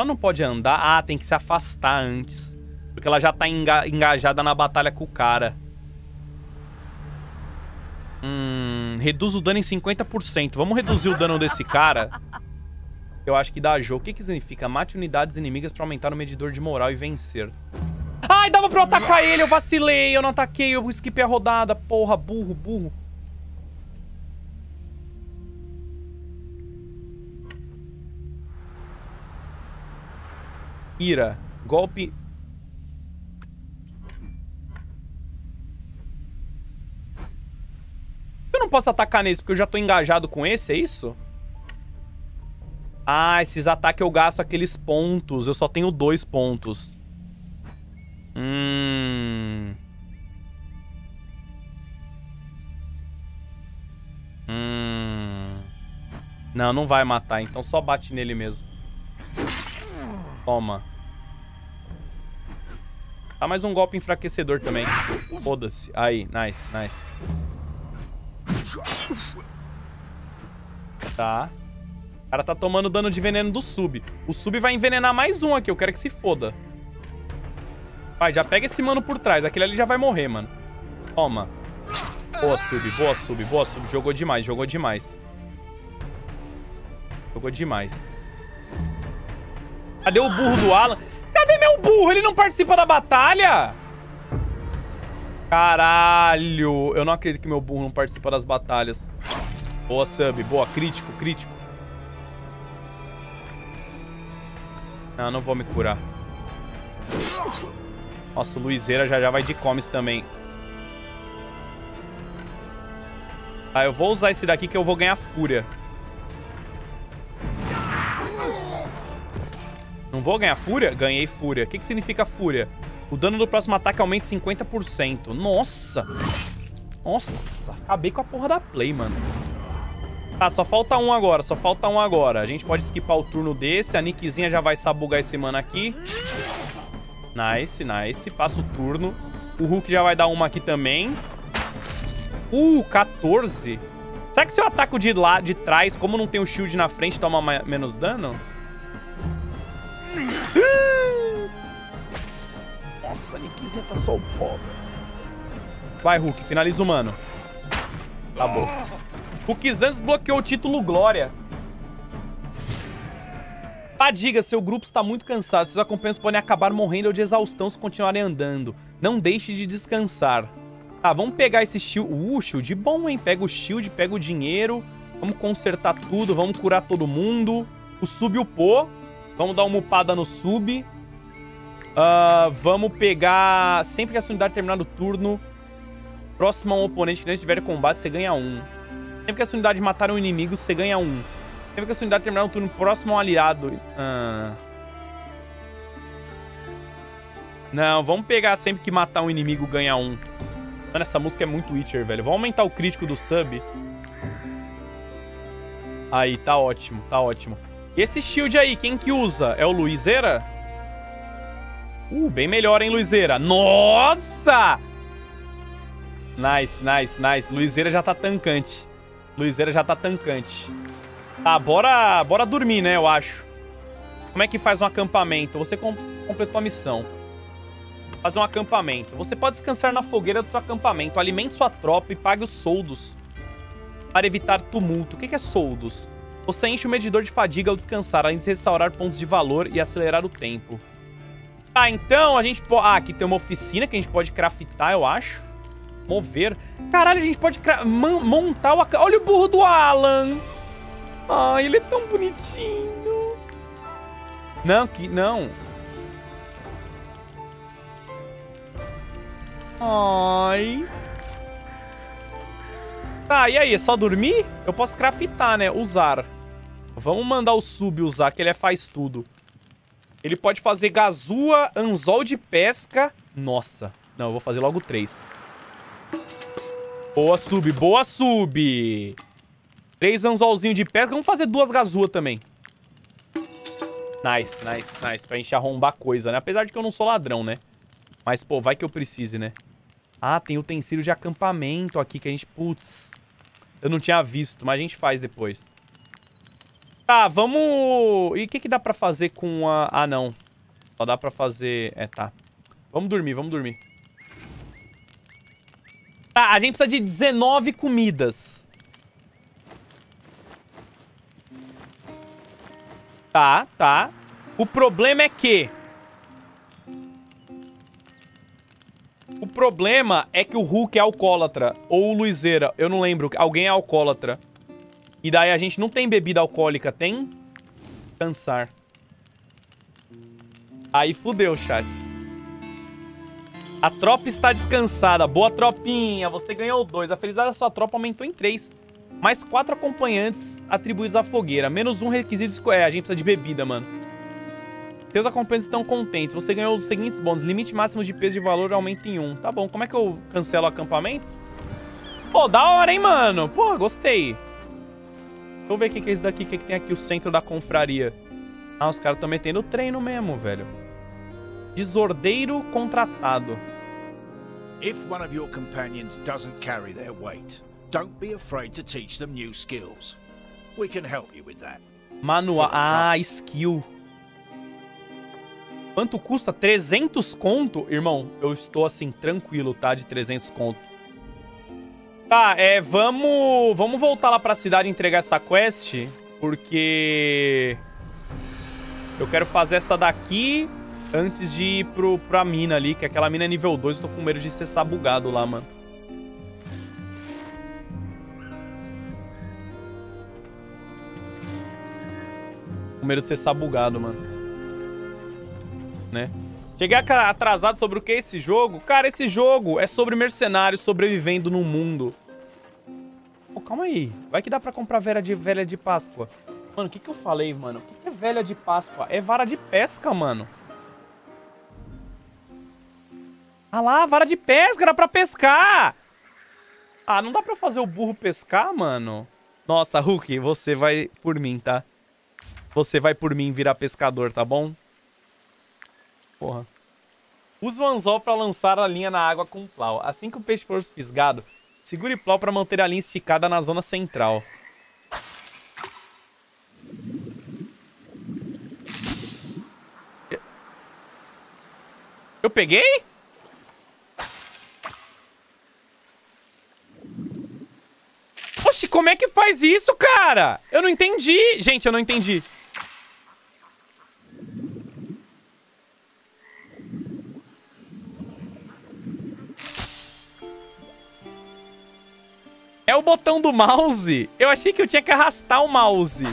Ela não pode andar. Ah, tem que se afastar antes. Porque ela já tá enga engajada na batalha com o cara. Hum, reduz o dano em cinquenta por cento. Vamos reduzir o dano desse cara. Eu acho que dá jogo. O que que significa? Mate unidades inimigas pra aumentar o medidor de moral e vencer. Ai, dava pra eu atacar ele. Eu vacilei. Eu não ataquei. Eu skipei a rodada. Porra, burro, burro. Ira. Golpe... Eu não posso atacar nesse, porque eu já tô engajado com esse, é isso? Ah, esses ataques eu gasto aqueles pontos. Eu só tenho dois pontos. Hum... Hum... Não, não vai matar. Então só bate nele mesmo. Toma. Dá mais um golpe enfraquecedor também. Foda-se. Aí, nice, nice. Tá. O cara tá tomando dano de veneno do sub. O sub vai envenenar mais um aqui. Eu quero que se foda. Vai, já pega esse mano por trás. Aquele ali já vai morrer, mano. Toma. Boa sub, boa sub, boa sub. Jogou demais, jogou demais. Jogou demais. Cadê o burro do Alan? Cadê meu burro? Ele não participa da batalha? Caralho, eu não acredito que meu burro não participa das batalhas. Boa sub, boa, crítico, crítico. Não, não vou me curar. Nossa, o Luizeira já já vai de comes também. Ah, eu vou usar esse daqui que eu vou ganhar fúria. Não vou ganhar fúria? Ganhei fúria. O que que significa fúria? O dano do próximo ataque aumenta em cinquenta por cento. Nossa! Nossa! Acabei com a porra da play, mano. Tá, só falta um agora. Só falta um agora. A gente pode skipar o turno desse. A Nickzinha já vai sabugar esse mano aqui. Nice, nice. Passa o turno. O Hulk já vai dar uma aqui também. Uh, quatorze. Será que se eu ataco de lá, de trás, como não tem o shield na frente, toma menos dano? Nossa, a Nickzinha tá só o pobre. Vai, Hulk. Finaliza o mano. Tá bom. O Kizans bloqueou o título Glória. Padiga, seu grupo está muito cansado. Seus acompanhantes podem acabar morrendo ou de exaustão se continuarem andando. Não deixe de descansar. Tá, vamos pegar esse shield. Uh, shield bom, hein? Pega o shield, pega o dinheiro. Vamos consertar tudo, vamos curar todo mundo. O sub upou. Vamos dar uma upada no sub. Uh, vamos pegar... Sempre que a sua unidade terminar o turno, próximo a um oponente que não estiver em combate, você ganha um. Sempre que a sua unidade matar um inimigo, você ganha um. Sempre que a sua unidade terminar um turno próximo a um aliado... Ah. Não, vamos pegar sempre que matar um inimigo, ganha um. Mano, essa música é muito Witcher, velho. Vamos aumentar o crítico do sub. Aí, tá ótimo, tá ótimo. E esse shield aí, quem que usa? É o Luizeira? Uh, bem melhor, hein, Luizeira? Nossa! Nice, nice, nice. Luizeira já tá tancante. Luizeira já tá tancante. Tá, bora, bora dormir, né, eu acho. Como é que faz um acampamento? Você completou a missão. Fazer um acampamento. Você pode descansar na fogueira do seu acampamento. Alimente sua tropa e pague os soldos para evitar tumulto. O que é soldos? Você enche o medidor de fadiga ao descansar, além de restaurar pontos de valor e acelerar o tempo. Ah, então a gente pode... Ah, aqui tem uma oficina que a gente pode craftar, eu acho. Mover. Caralho, a gente pode cra... montar o... Olha o burro do Alan. Ai, ele é tão bonitinho. Não, que... Não. Ai. Tá, e aí? É só dormir? Eu posso craftar, né? Usar. Vamos mandar o sub usar, que ele é faz tudo. Ele pode fazer gazua, anzol de pesca. Nossa. Não, eu vou fazer logo três. Boa sub, boa sub. Três anzolzinhos de pesca. Vamos fazer duas gazuas também. Nice, nice, nice. Pra gente arrombar coisa, né? Apesar de que eu não sou ladrão, né? Mas, pô, vai que eu precise, né? Ah, tem utensílio de acampamento aqui que a gente... Putz. Eu não tinha visto, mas a gente faz depois. Tá, vamos... E o que que dá pra fazer com a... Ah, não. Só dá pra fazer... É, tá. Vamos dormir, vamos dormir. Tá, a gente precisa de dezenove comidas. Tá, tá. O problema é que... O problema é que o Hulk é alcoólatra. Ou o Luizeira, eu não lembro. Alguém é alcoólatra. E daí a gente não tem bebida alcoólica, tem... Cansar. Aí fudeu, chat. A tropa está descansada. Boa, tropinha. Você ganhou dois. A felicidade da sua tropa aumentou em três. Mais quatro acompanhantes atribuídos à fogueira. Menos um requisito... É, a gente precisa de bebida, mano. Seus acompanhantes estão contentes. Você ganhou os seguintes bônus. Limite máximo de peso de valor aumenta em um. Tá bom. Como é que eu cancelo o acampamento? Pô, da hora, hein, mano? Pô, gostei. Deixa eu ver o que é isso daqui. O que, é que tem aqui? O centro da confraria. Ah, os caras estão metendo treino mesmo, velho. Desordeiro contratado. If one of your companions doesn't carry their weight, don't be afraid to teach them new skills. We can help you with that. Manual. Ah, skill. Quanto custa? trezentos conto? Irmão, eu estou assim, tranquilo, tá? De trezentos conto. Tá, é, vamos... Vamos voltar lá pra cidade e entregar essa quest, porque... Eu quero fazer essa daqui antes de ir pro, pra mina ali, que aquela mina é nível dois, eu tô com medo de ser sabugado lá, mano. Com medo de ser sabugado, mano. Né? Cheguei atrasado sobre o que é esse jogo? Cara, esse jogo é sobre mercenários sobrevivendo no mundo. Pô, calma aí. Vai que dá pra comprar velha de, velha de Páscoa. Mano, o que que eu falei, mano? O que que é velha de Páscoa? É vara de pesca, mano. Ah lá, vara de pesca, dá pra pescar! Ah, não dá pra fazer o burro pescar, mano? Nossa, Hulk, você vai por mim, tá? Você vai por mim virar pescador, tá bom? Porra. Usa o anzol pra lançar a linha na água com o plau. Assim que o peixe for fisgado, segure o plau pra manter a linha esticada na zona central. Eu peguei? Oxi, como é que faz isso, cara? Eu não entendi. Gente, eu não entendi. É o botão do mouse? Eu achei que eu tinha que arrastar o mouse.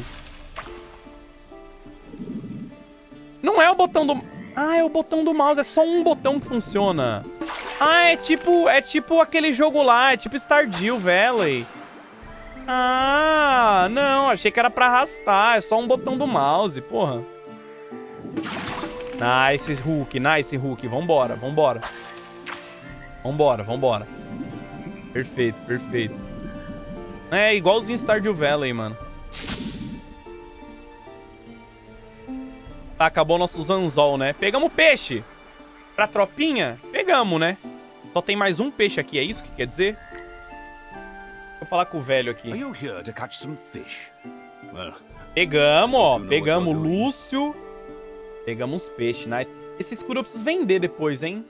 Não é o botão do... Ah, é o botão do mouse. É só um botão que funciona. Ah, é tipo... É tipo aquele jogo lá. É tipo Stardew Valley. Ah, não. Achei que era pra arrastar. É só um botão do mouse, porra. Nice, Hulk. Nice, Hulk. Vambora, vambora. Vambora, vambora. Perfeito, perfeito. É, igualzinho Stardew Valley, mano. Tá, acabou nossos anzol, né? Pegamos peixe. Pra tropinha, pegamos, né? Só tem mais um peixe aqui, é isso que quer dizer? Vou falar com o velho aqui. Pegamos, ó. Pegamos o Lúcio. Pegamos os peixes, nice. Esse escudo eu preciso vender depois, hein?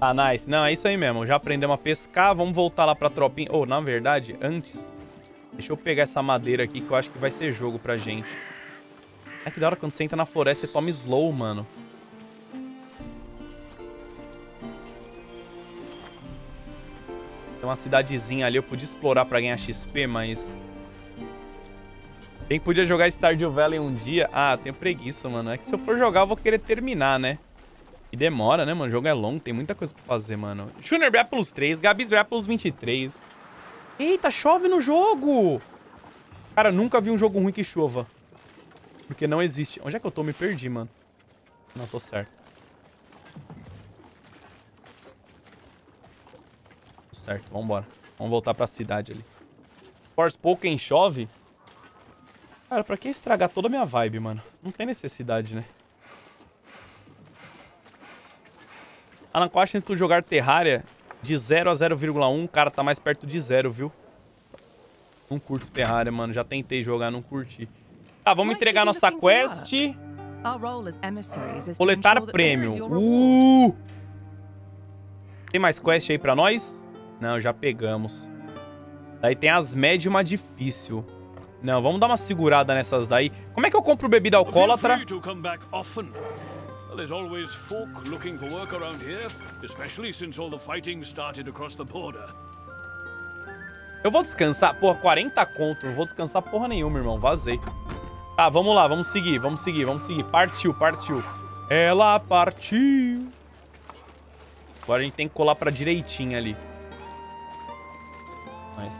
Ah, nice. Não, é isso aí mesmo. Já aprendemos a pescar. Vamos voltar lá pra tropinha. Ou, oh, na verdade, antes... Deixa eu pegar essa madeira aqui que eu acho que vai ser jogo pra gente. Ai, que da hora quando você entra na floresta e toma slow, mano. Tem uma cidadezinha ali. Eu podia explorar pra ganhar X P, mas... Quem podia jogar Stardew Valley um dia? Ah, tenho preguiça, mano. É que se eu for jogar, eu vou querer terminar, né? E demora, né, mano? O jogo é longo, tem muita coisa pra fazer, mano. Junior Bra plus três, Gabis Bra plus vinte e três. Eita, chove no jogo! Cara, nunca vi um jogo ruim que chova. Porque não existe. Onde é que eu tô? Me perdi, mano. Não, tô certo. Tô certo, vambora. Vamos voltar pra cidade ali. Forspoken chove? Cara, pra que estragar toda a minha vibe, mano? Não tem necessidade, né? Alan, qual a chance de tu jogar Terraria? De zero a zero vírgula um, o cara tá mais perto de zero, viu? Não curto Terraria, mano. Já tentei jogar, não curti. Tá, vamos entregar nossa quest. Coletar prêmio. Uh! Tem mais quest aí pra nós? Não, já pegamos. Daí tem as médias e uma difícil. Não, vamos dar uma segurada nessas daí. Como é que eu compro bebida alcoólatra? Eu vou descansar. Porra, quarenta conto. Não vou descansar porra nenhuma, irmão. Vazei. Tá, vamos lá. Vamos seguir, vamos seguir, vamos seguir. Partiu, partiu. Ela partiu. Agora a gente tem que colar pra direitinha ali. Nice.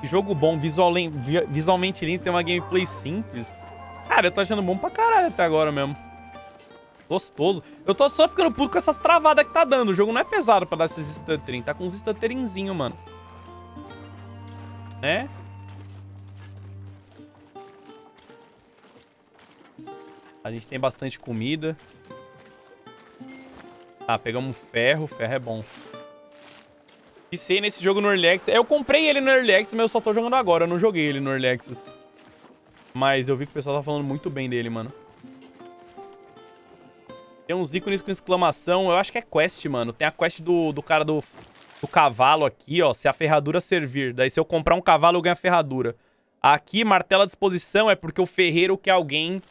Que jogo bom, visualmente lindo, tem uma gameplay simples. Cara, eu tô achando bom pra caralho até agora mesmo. Gostoso. Eu tô só ficando puto com essas travadas que tá dando. O jogo não é pesado pra dar esses stuttering. Tá com uns stutteringzinho, mano. Né? A gente tem bastante comida. Ah, pegamos ferro. Ferro é bom. E sei nesse jogo no Early Access. Eu comprei ele no Early Access, mas eu só tô jogando agora. Eu não joguei ele no Early Access. Mas eu vi que o pessoal tá falando muito bem dele, mano. Tem uns ícones com exclamação. Eu acho que é quest, mano. Tem a quest do, do cara do, do cavalo aqui, ó. Se a ferradura servir. Daí se eu comprar um cavalo, eu ganho a ferradura. Aqui, martelo à disposição, é porque o ferreiro quer alguém...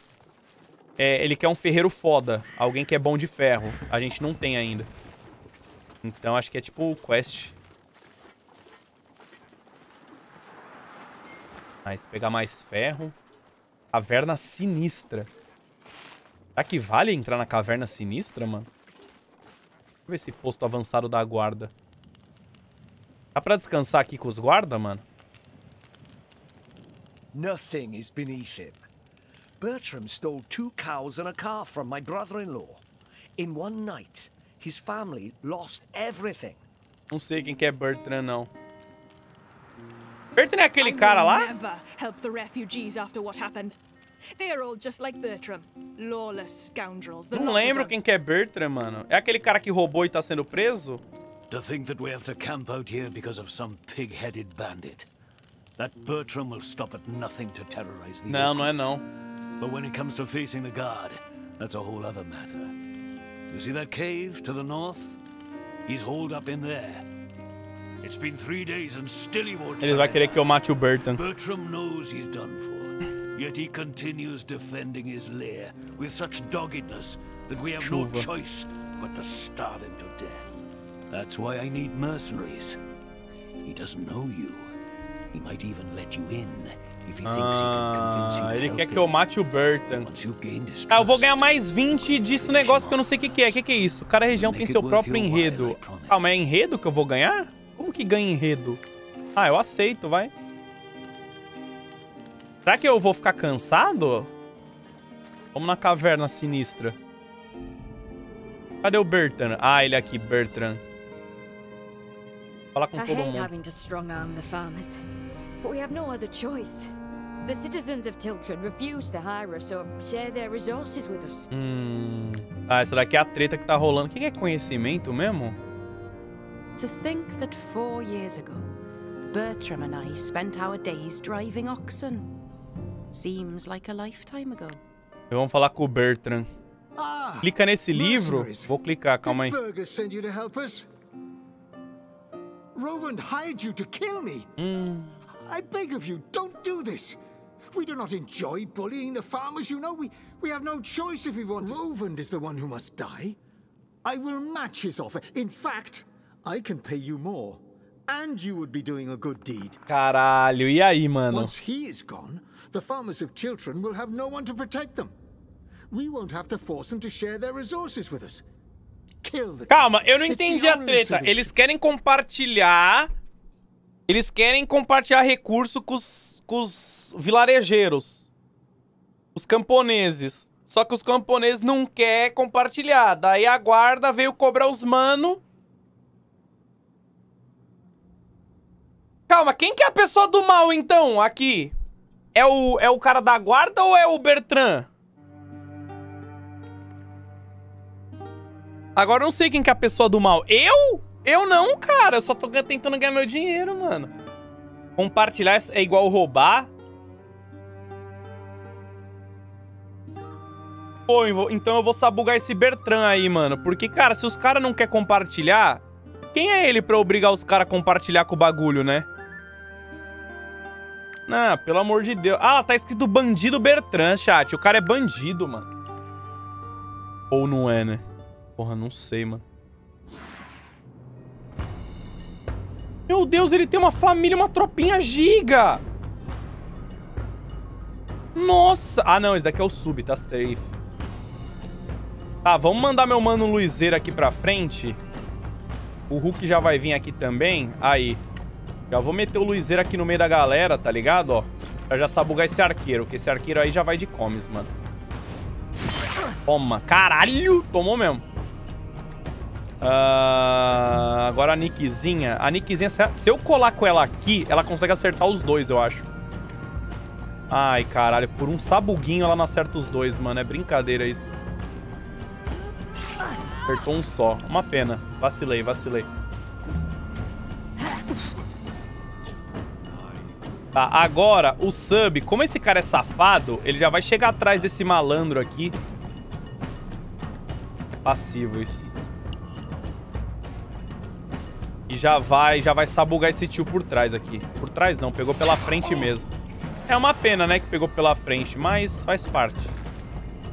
É, ele quer um ferreiro foda. Alguém que é bom de ferro. A gente não tem ainda. Então, acho que é tipo quest. Mas pegar mais ferro. Caverna sinistra. Será que vale entrar na caverna sinistra, mano? Deixa eu ver esse posto avançado da guarda. Dá pra descansar aqui com os guarda, mano? Nothing is beneath him. Bertram stole two cows and a calf from my brother-in-law. In one night, his family lost everything. Não sei quem que é Bertram, não. Bertram é aquele cara lá? Não lembro quem que é Bertram, mano. É aquele cara que roubou e tá sendo preso? To think that we have to camp out here because of some pig-headed bandit. That Bertram will stop at nothing to terrorize the Não, não é não. But when it comes to facing the guard, that's a whole other matter. You see that cave to the north? He's holed up in there. Ele vai querer que eu mate o Bertram. Chuva. Ah, ele quer que eu mate o Bertram. Ah, eu vou ganhar mais vinte disso negócio que eu não sei o que, que é. O que, que é isso? Cada região tem seu próprio enredo. Ah, mas é enredo que eu vou ganhar? Como que ganha enredo? Ah, eu aceito, vai. Será que eu vou ficar cansado? Vamos na caverna sinistra. Cadê o Bertram? Ah, ele aqui, Bertram. Fala com todo mundo. Hum. Ah, essa daqui é a treta que tá rolando. O que é conhecimento mesmo? To think that four years ago, Bertram and I spent our days driving oxen. Seems like a lifetime ago. Vamos falar com o Bertram. Clica nesse livro. Vou clicar, calma aí. Roland hired you to kill me. I beg of you, don't do this. We do not enjoy bullying the farmers, you know. We we have no choice if we want. Roland is the one who must die. I will match his offer. In fact, I can pay you more, and you would be doing a good deed. Caralho, e aí, mano? Once he is gone, the farmers of children will have no one to protect them. We won't have to force them to share their resources with us. Kill them. Calma, eu não entendi a treta. Eles querem compartilhar... Eles querem compartilhar recurso com os, com os vilarejeiros. Os camponeses. Só que os camponeses não querem compartilhar. Daí a guarda veio cobrar os mano... Calma, quem que é a pessoa do mal, então, aqui? É o, é o cara da guarda ou é o Bertram? Agora eu não sei quem que é a pessoa do mal. Eu? Eu não, cara. Eu só tô tentando ganhar meu dinheiro, mano. Compartilhar é igual roubar? Pô, então eu vou sabugar esse Bertrand aí, mano. Porque, cara, se os caras não querem compartilhar, quem é ele pra obrigar os caras a compartilhar com o bagulho, né? Ah, pelo amor de Deus. Ah, tá escrito Bandido Bertrand, chat. O cara é bandido, mano. Ou não é, né? Porra, não sei, mano. Meu Deus, ele tem uma família, uma tropinha giga. Nossa. Ah, não, esse daqui é o sub, tá safe. Tá, vamos mandar meu mano Luizeiro aqui pra frente. O Hulk já vai vir aqui também. Aí. Já vou meter o Luizeiro aqui no meio da galera, tá ligado? Ó. Pra já sabugar esse arqueiro, porque esse arqueiro aí já vai de comes, mano. Toma. Caralho! Tomou mesmo. Uh, agora a Nickzinha. A Nickzinha, se eu colar com ela aqui, ela consegue acertar os dois, eu acho. Ai, caralho. Por um sabuguinho ela não acerta os dois, mano. É brincadeira isso. Acertou um só. Uma pena. Vacilei, vacilei. Tá, agora o sub, como esse cara é safado, ele já vai chegar atrás desse malandro aqui. Passivo isso. E já vai, já vai sabugar esse tio por trás aqui. Por trás não, pegou pela frente mesmo. É uma pena, né, que pegou pela frente, mas faz parte.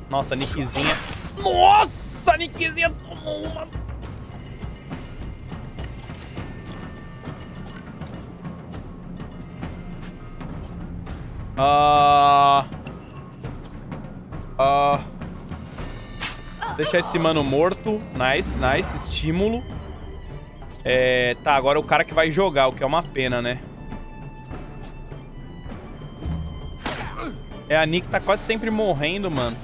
Nossa, a Nickzinha. Nossa, a Nickzinha tomou uma... Ah... Ah... Deixar esse mano morto. Nice, nice. Estímulo. É... Tá, agora o cara que vai jogar, o que é uma pena, né? É, a Nick tá quase sempre morrendo, mano.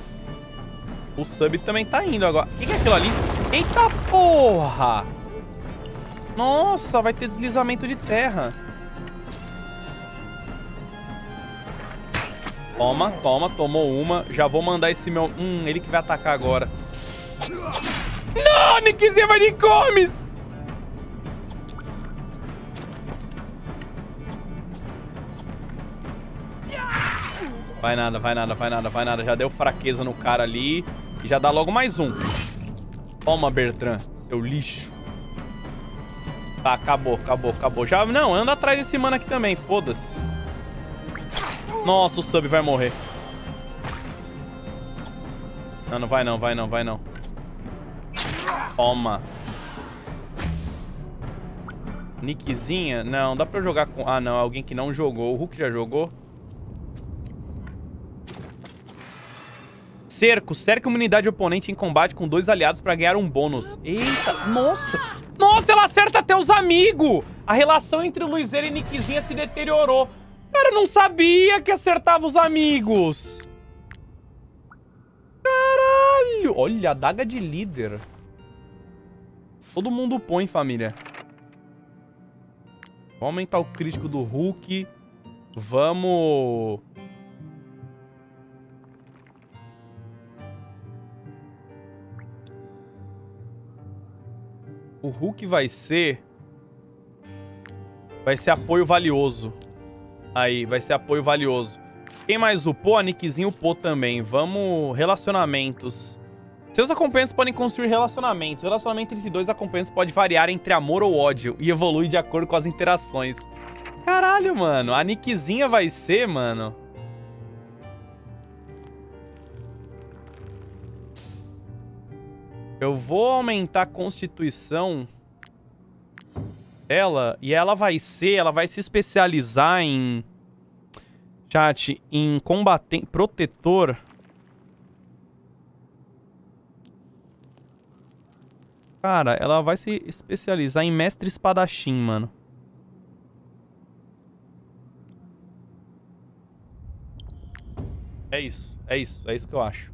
O sub também tá indo agora. O que, que é aquilo ali? Eita porra! Nossa, vai ter deslizamento de terra. Toma, toma, tomou uma. Já vou mandar esse meu... Hum, ele que vai atacar agora. Não, Nickzinha vai de comes! Vai nada, vai nada, vai nada, vai nada. Já deu fraqueza no cara ali. E já dá logo mais um. Toma, Bertrand, seu lixo. Tá, acabou, acabou, acabou. Já... Não, anda atrás desse mano aqui também, foda-se. Nossa, o sub vai morrer. Não, não vai não, vai não, vai não. Toma. Nickzinha? Não, dá pra eu jogar com... Ah, não, alguém que não jogou. O Hulk já jogou. Cerco. Cerca uma unidade oponente em combate com dois aliados pra ganhar um bônus. Eita, nossa. Nossa, ela acerta até os amigos. A relação entre Luizeiro e Nickzinha se deteriorou. Cara, eu não sabia que acertava os amigos. Caralho. Olha, a daga de líder. Todo mundo põe, família. Vamos aumentar o crítico do Hulk. Vamos... O Hulk vai ser... Vai ser apoio valioso. Aí, vai ser apoio valioso. Quem mais upou? A Nickzinha upou também. Vamos... Relacionamentos. Seus acompanhantes podem construir relacionamentos. O relacionamento entre dois acompanhantes pode variar entre amor ou ódio e evolui de acordo com as interações. Caralho, mano. A Nickzinha vai ser, mano... Eu vou aumentar a constituição dela e ela vai ser, ela vai se especializar em, chat, em combatente, protetor. Cara, ela vai se especializar em mestre espadachim, mano. É isso, é isso, é isso que eu acho.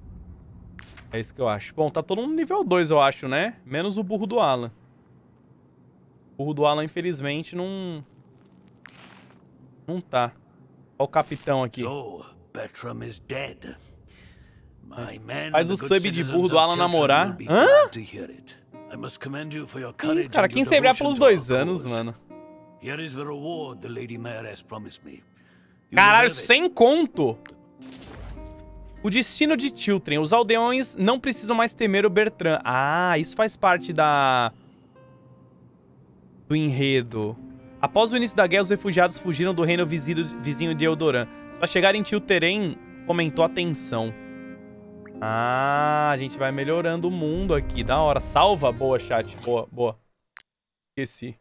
É isso que eu acho. Bom, tá todo mundo nível dois, eu acho, né? Menos o burro do Alan. O burro do Alan, infelizmente, não... Não tá. Olha o capitão aqui. So, Bertram is dead. My man, faz o sub de burro do Alan namorar. Hã? Que isso, cara? Quem se lembrar pelos dois anos, mano. Caralho, sem conto! O destino de Chiltren. Os aldeões não precisam mais temer o Bertrand. Ah, isso faz parte da... do enredo. Após o início da guerra, os refugiados fugiram do reino vizinho de Eldoran. Só chegar em Chilteren fomentou a tensão. Ah, a gente vai melhorando o mundo aqui. Da hora. Salva. Boa, chat. Boa, boa. Esqueci.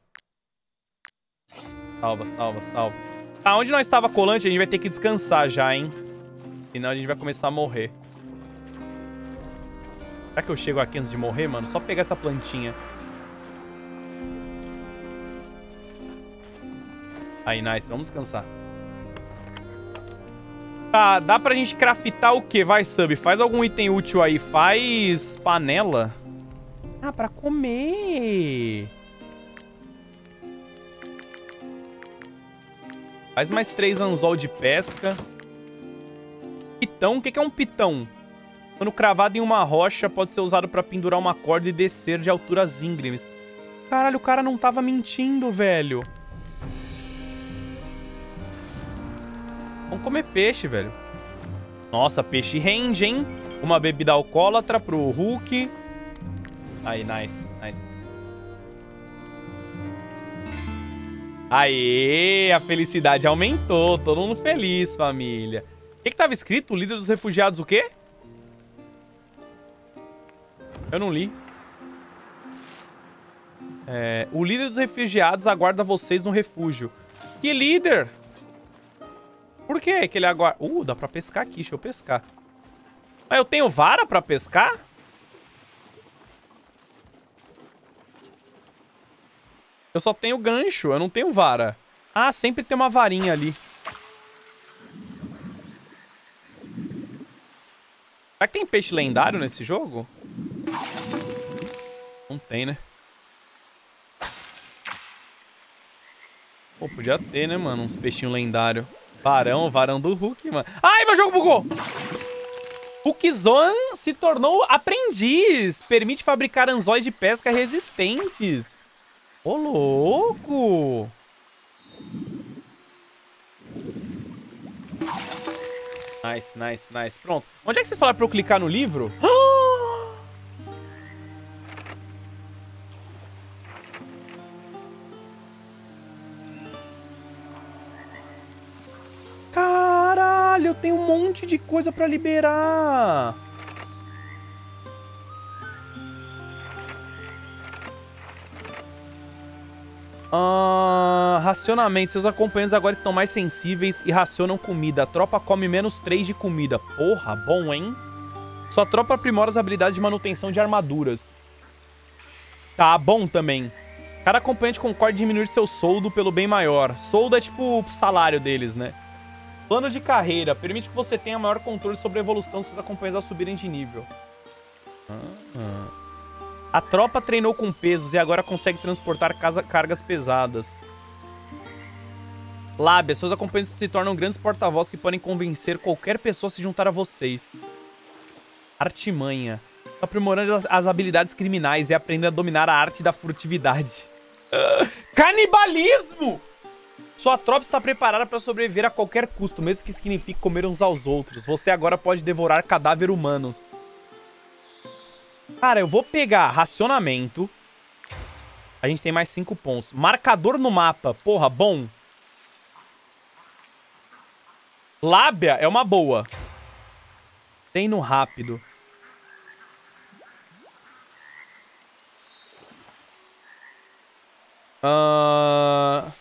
Salva, salva, salva. Tá, onde nós estava colante, a gente vai ter que descansar já, hein? Senão a gente vai começar a morrer. Será que eu chego aqui antes de morrer, mano? Só pegar essa plantinha. Aí, nice. Vamos descansar. Tá, dá pra gente craftar o quê? Vai, sub. Faz algum item útil aí. Faz panela. Ah, pra comer. Faz mais três anzol de pesca. Pitão? O que é um pitão? Quando cravado em uma rocha, pode ser usado pra pendurar uma corda e descer de alturas íngremes. Caralho, o cara não tava mentindo, velho. Vamos comer peixe, velho. Nossa, peixe rende, hein? Uma bebida alcoólatra pro Hulk. Aí, nice, nice. Aê, a felicidade aumentou. Todo mundo feliz, família. O que que tava escrito? O líder dos refugiados o quê? Eu não li. É, o líder dos refugiados aguarda vocês no refúgio. Que líder? Por que que ele aguarda? Uh, dá pra pescar aqui. Deixa eu pescar. Mas eu tenho vara pra pescar? Eu só tenho gancho. Eu não tenho vara. Ah, sempre tem uma varinha ali. Será que tem peixe lendário nesse jogo? Não tem, né? Pô, podia ter, né, mano? Uns peixinhos lendários. Varão, varão do Hulk, mano. Ai, meu jogo bugou! Hulkzon se tornou aprendiz. Permite fabricar anzóis de pesca resistentes. Ô, louco! Nice, nice, nice. Pronto. Onde é que vocês falaram pra eu clicar no livro? Eu tenho um monte de coisa pra liberar. Ah, racionamento. Seus acompanhantes agora estão mais sensíveis e racionam comida. A tropa come menos três de comida. Porra, bom, hein? Sua tropa aprimora as habilidades de manutenção de armaduras. Tá, bom também. Cada acompanhante concorda em diminuir seu soldo pelo bem maior. Soldo é tipo o salário deles, né? Plano de carreira. Permite que você tenha maior controle sobre a evolução se os acompanhantes subirem de nível. Ah, ah. A tropa treinou com pesos e agora consegue transportar cargas pesadas. Lábia. Seus acompanhantes se tornam grandes porta-vozes que podem convencer qualquer pessoa a se juntar a vocês. Artimanha. Aprimorando as, as habilidades criminais e aprendendo a dominar a arte da furtividade. Ah. Canibalismo! Sua tropa está preparada para sobreviver a qualquer custo, mesmo que signifique comer uns aos outros. Você agora pode devorar cadáveres humanos. Cara, eu vou pegar racionamento. A gente tem mais cinco pontos. Marcador no mapa. Porra, bom. Lábia é uma boa. Treino rápido. Ahn... Uh...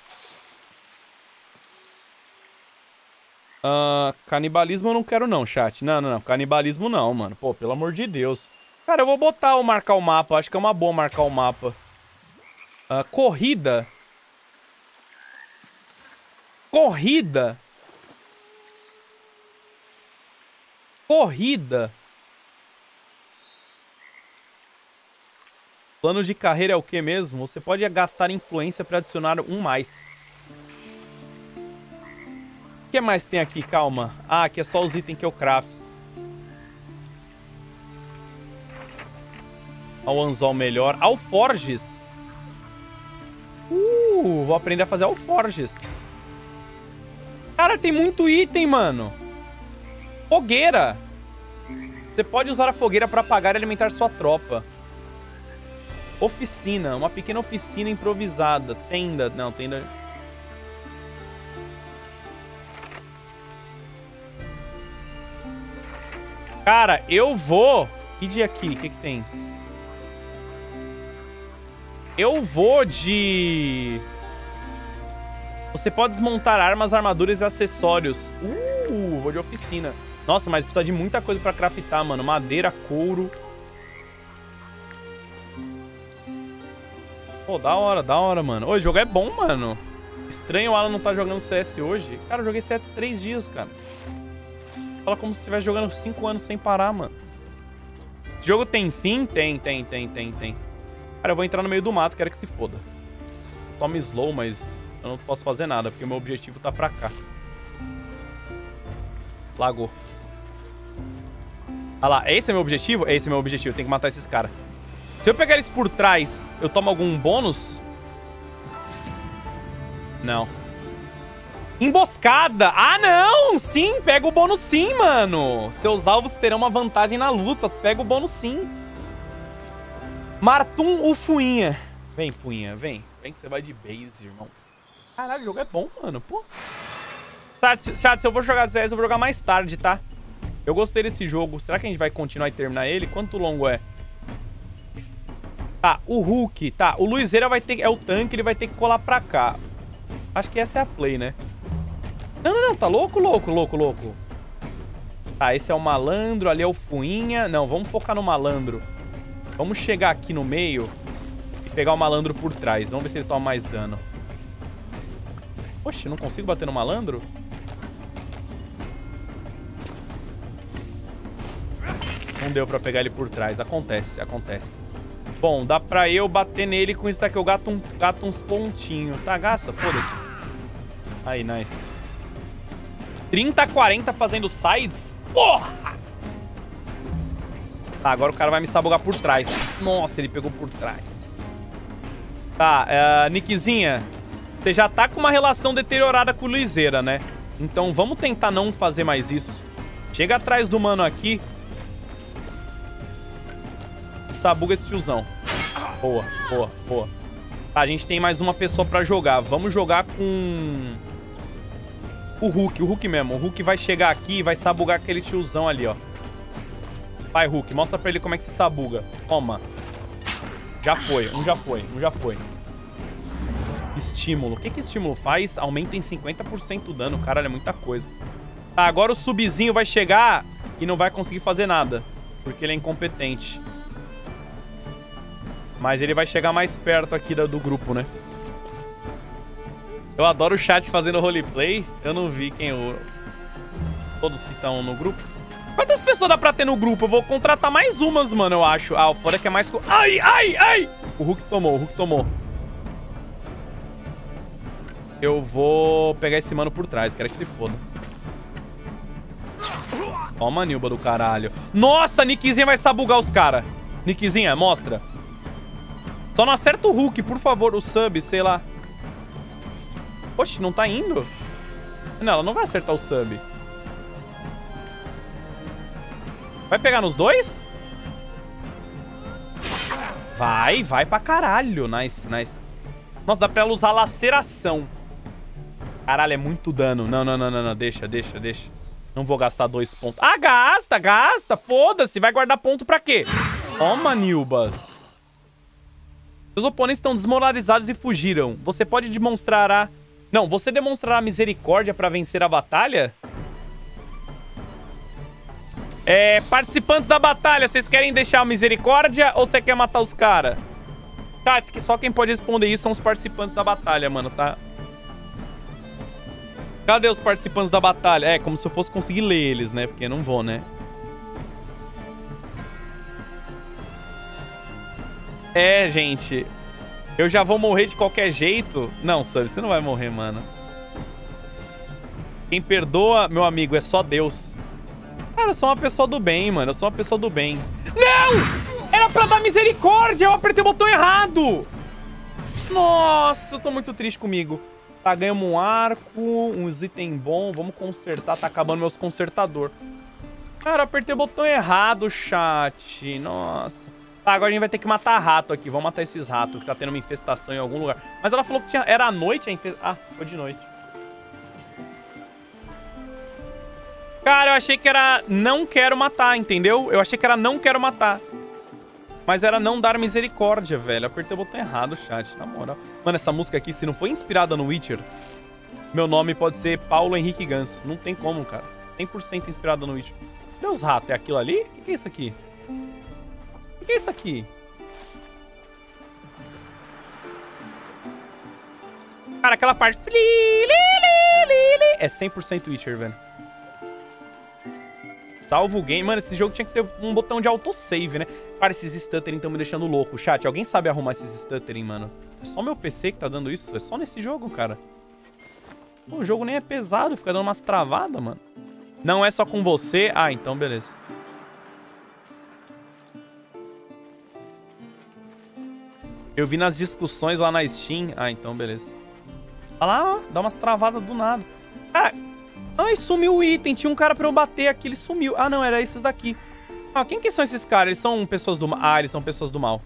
Uh, canibalismo eu não quero não, chat. Não, não, não. Canibalismo não, mano. Pô, pelo amor de Deus. Cara, eu vou botar o marcar o mapa. Acho que é uma boa marcar o mapa. Uh, corrida. Corrida. Corrida. Plano de carreira é o que mesmo? Você pode gastar influência pra adicionar um mais. O que mais tem aqui? Calma. Ah, aqui é só os itens que eu crafto. Olha o anzol melhor. Alforges. Uh, vou aprender a fazer alforges. Cara, tem muito item, mano. Fogueira. Você pode usar a fogueira para apagar e alimentar sua tropa. Oficina. Uma pequena oficina improvisada. Tenda. Não, tenda... Cara, eu vou... Que dia aqui? O que que tem? Eu vou de... Você pode desmontar armas, armaduras e acessórios. Uh, vou de oficina. Nossa, mas precisa de muita coisa pra craftar, mano. Madeira, couro. Pô, da hora, da hora, mano. Ô, o jogo é bom, mano. Estranho o Alan não tá jogando C S hoje. Cara, eu joguei C S três dias, cara. Fala como se estivesse jogando cinco anos sem parar, mano. Esse jogo tem fim? Tem, tem, tem, tem, tem. Cara, eu vou entrar no meio do mato, quero que se foda. Tome slow, mas... eu não posso fazer nada, porque o meu objetivo tá pra cá. Lago. Ah lá, esse é meu objetivo? Esse é meu objetivo, tem que matar esses caras. Se eu pegar eles por trás, eu tomo algum bônus? Não. Emboscada! Ah, não! Sim, pega o bônus sim, mano! Seus alvos terão uma vantagem na luta, pega o bônus sim. Martum o Fuinha. Vem, Fuinha, vem. Vem que você vai de base, irmão. Caralho, o jogo é bom, mano, pô. Tá, chat, se eu vou jogar C S, eu vou jogar mais tarde, tá? Eu gostei desse jogo. Será que a gente vai continuar e terminar ele? Quanto longo é? Tá, o Hulk, tá. O Luizeira vai ter... é o tanque, ele vai ter que colar pra cá. Acho que essa é a play, né? Não, não, não, tá louco, louco, louco, louco. Tá, esse é o malandro, ali é o Fuinha. Não, vamos focar no malandro. Vamos chegar aqui no meio e pegar o malandro por trás. Vamos ver se ele toma mais dano. Poxa, não consigo bater no malandro? Não deu pra pegar ele por trás. Acontece, acontece. Bom, dá pra eu bater nele com isso daqui. Eu gato, um, gato uns pontinhos. Tá, gasta? Foda-se. Aí, nice. trinta, quarenta fazendo sides? Porra! Tá, agora o cara vai me sabogar por trás. Nossa, ele pegou por trás. Tá, uh, Nickzinha... você já tá com uma relação deteriorada com o Luizeira, né? Então vamos tentar não fazer mais isso. Chega atrás do mano aqui. E sabuga esse tiozão. Boa, boa, boa. Tá, a gente tem mais uma pessoa pra jogar. Vamos jogar com... o Hulk, o Hulk mesmo. O Hulk vai chegar aqui e vai sabugar aquele tiozão ali, ó. Vai, Hulk. Mostra pra ele como é que se sabuga. Toma. Já foi, um já foi, um já foi. Estímulo. O que que estímulo faz? Aumenta em cinquenta por cento o dano. Caralho, é muita coisa. Tá, agora o subzinho vai chegar e não vai conseguir fazer nada, porque ele é incompetente. Mas ele vai chegar mais perto aqui do, do grupo, né? Eu adoro o chat fazendo roleplay. Eu não vi quem... eu... todos que estão no grupo. Quantas pessoas dá pra ter no grupo? Eu vou contratar mais umas, mano, eu acho. Ah, o foda é que é mais... ai, ai, ai! O Hulk tomou, o Hulk tomou. Eu vou pegar esse mano por trás, quero que se foda. Toma, Nilba do caralho. Nossa, Nickzinha vai sabugar os caras. Nickzinha, mostra. Só não acerta o Hulk, por favor, o sub, sei lá. Oxe, não tá indo? Não, ela não vai acertar o sub. Vai pegar nos dois? Vai, vai pra caralho. Nice, nice. Nossa, dá pra ela usar laceração. Caralho, é muito dano. Não, não, não, não, não. Deixa, deixa, deixa. Não vou gastar dois pontos. Ah, gasta, gasta. Foda-se. Vai guardar ponto pra quê? Toma, Nilbas. Seus oponentes estão desmoralizados e fugiram. Você pode demonstrar a... não, você demonstrará misericórdia pra vencer a batalha? É, participantes da batalha, vocês querem deixar a misericórdia ou você quer matar os caras? Tá, que só quem pode responder isso são os participantes da batalha, mano, tá? Cadê os participantes da batalha? É, como se eu fosse conseguir ler eles, né? Porque eu não vou, né? É, gente. Eu já vou morrer de qualquer jeito? Não, Sam, você não vai morrer, mano. Quem perdoa, meu amigo, é só Deus. Cara, eu sou uma pessoa do bem, mano. Eu sou uma pessoa do bem. Não! Era pra dar misericórdia! Eu apertei o botão errado! Nossa, eu tô muito triste comigo. Tá, ganhamos um arco, uns itens bons. Vamos consertar, tá acabando meus consertador. Cara, apertei o botão errado, chat. Nossa. Tá, agora a gente vai ter que matar rato aqui. Vamos matar esses ratos que tá tendo uma infestação em algum lugar. Mas ela falou que tinha... era à noite a infestação. Ah, foi de noite. Cara, eu achei que era não quero matar, entendeu? Eu achei que era não quero matar. Mas era não dar misericórdia, velho. Apertei o botão errado, chat. Na moral. Mano, essa música aqui, se não foi inspirada no Witcher, meu nome pode ser Paulo Henrique Ganso. Não tem como, cara. cem por cento inspirada no Witcher. Cadê os ratos? É aquilo ali? O que é isso aqui? O que é isso aqui? Cara, aquela parte... é cem por cento Witcher, velho. Salvo o game. Mano, esse jogo tinha que ter um botão de autosave, né? Cara, esses stuttering estão me deixando louco. Chat, alguém sabe arrumar esses stuttering, mano? É só meu P C que tá dando isso? É só nesse jogo, cara. Pô, o jogo nem é pesado, fica dando umas travadas, mano. Não é só com você? Ah, então beleza. Eu vi nas discussões lá na Steam. Ah, então beleza. Olha lá, ó, dá umas travadas do nada. Cara, ai, sumiu o item. Tinha um cara pra eu bater aqui, ele sumiu. Ah, não, era esses daqui. Ah, quem que são esses caras? Eles são pessoas do mal. Ah, eles são pessoas do mal.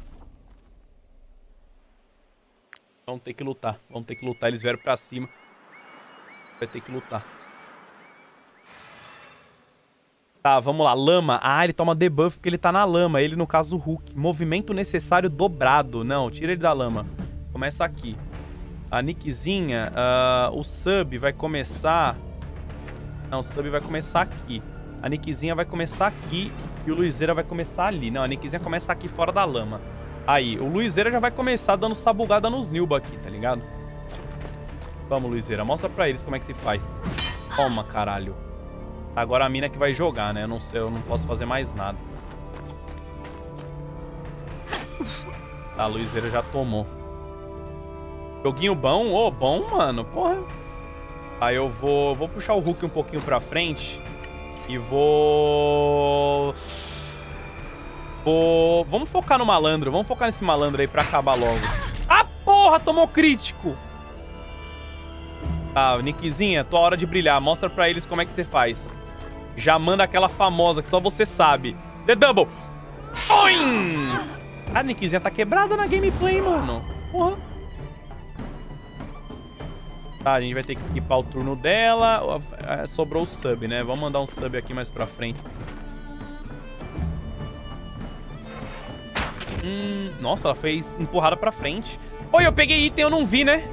Vamos ter que lutar. Vamos ter que lutar. Eles vieram pra cima. Vai ter que lutar. Tá, vamos lá. Lama. Ah, ele toma debuff porque ele tá na lama. Ele, no caso, o Hulk. Movimento necessário dobrado. Não, tira ele da lama. Começa aqui. A Nickzinha, uh, o sub vai começar... Não, o sub vai começar aqui. A Nickzinha vai começar aqui e o Luizeira vai começar ali. Não, a Nickzinha começa aqui fora da lama. Aí, o Luizeira já vai começar dando sabugada nos Nilba aqui, tá ligado? Vamos, Luizeira. Mostra pra eles como é que se faz. Toma, caralho. Agora a mina que vai jogar, né? Eu não sei, eu não posso fazer mais nada. Tá, a Luizeira já tomou. Joguinho bom? Ô, oh, bom, mano. Porra. Aí eu vou, vou puxar o Hulk um pouquinho pra frente. E vou... Vou... Vamos focar no malandro. Vamos focar nesse malandro aí pra acabar logo. Ah, porra! Tomou crítico! Tá, Nickzinha, tua hora de brilhar. Mostra pra eles como é que você faz. Já manda aquela famosa que só você sabe. The Double! Oim! A Nickzinha tá quebrada na gameplay, mano. Porra. Tá, a gente vai ter que skipar o turno dela. Sobrou o sub, né? Vamos mandar um sub aqui mais pra frente. Hum, nossa, ela fez empurrada pra frente. Oi, eu peguei item, eu não vi, né?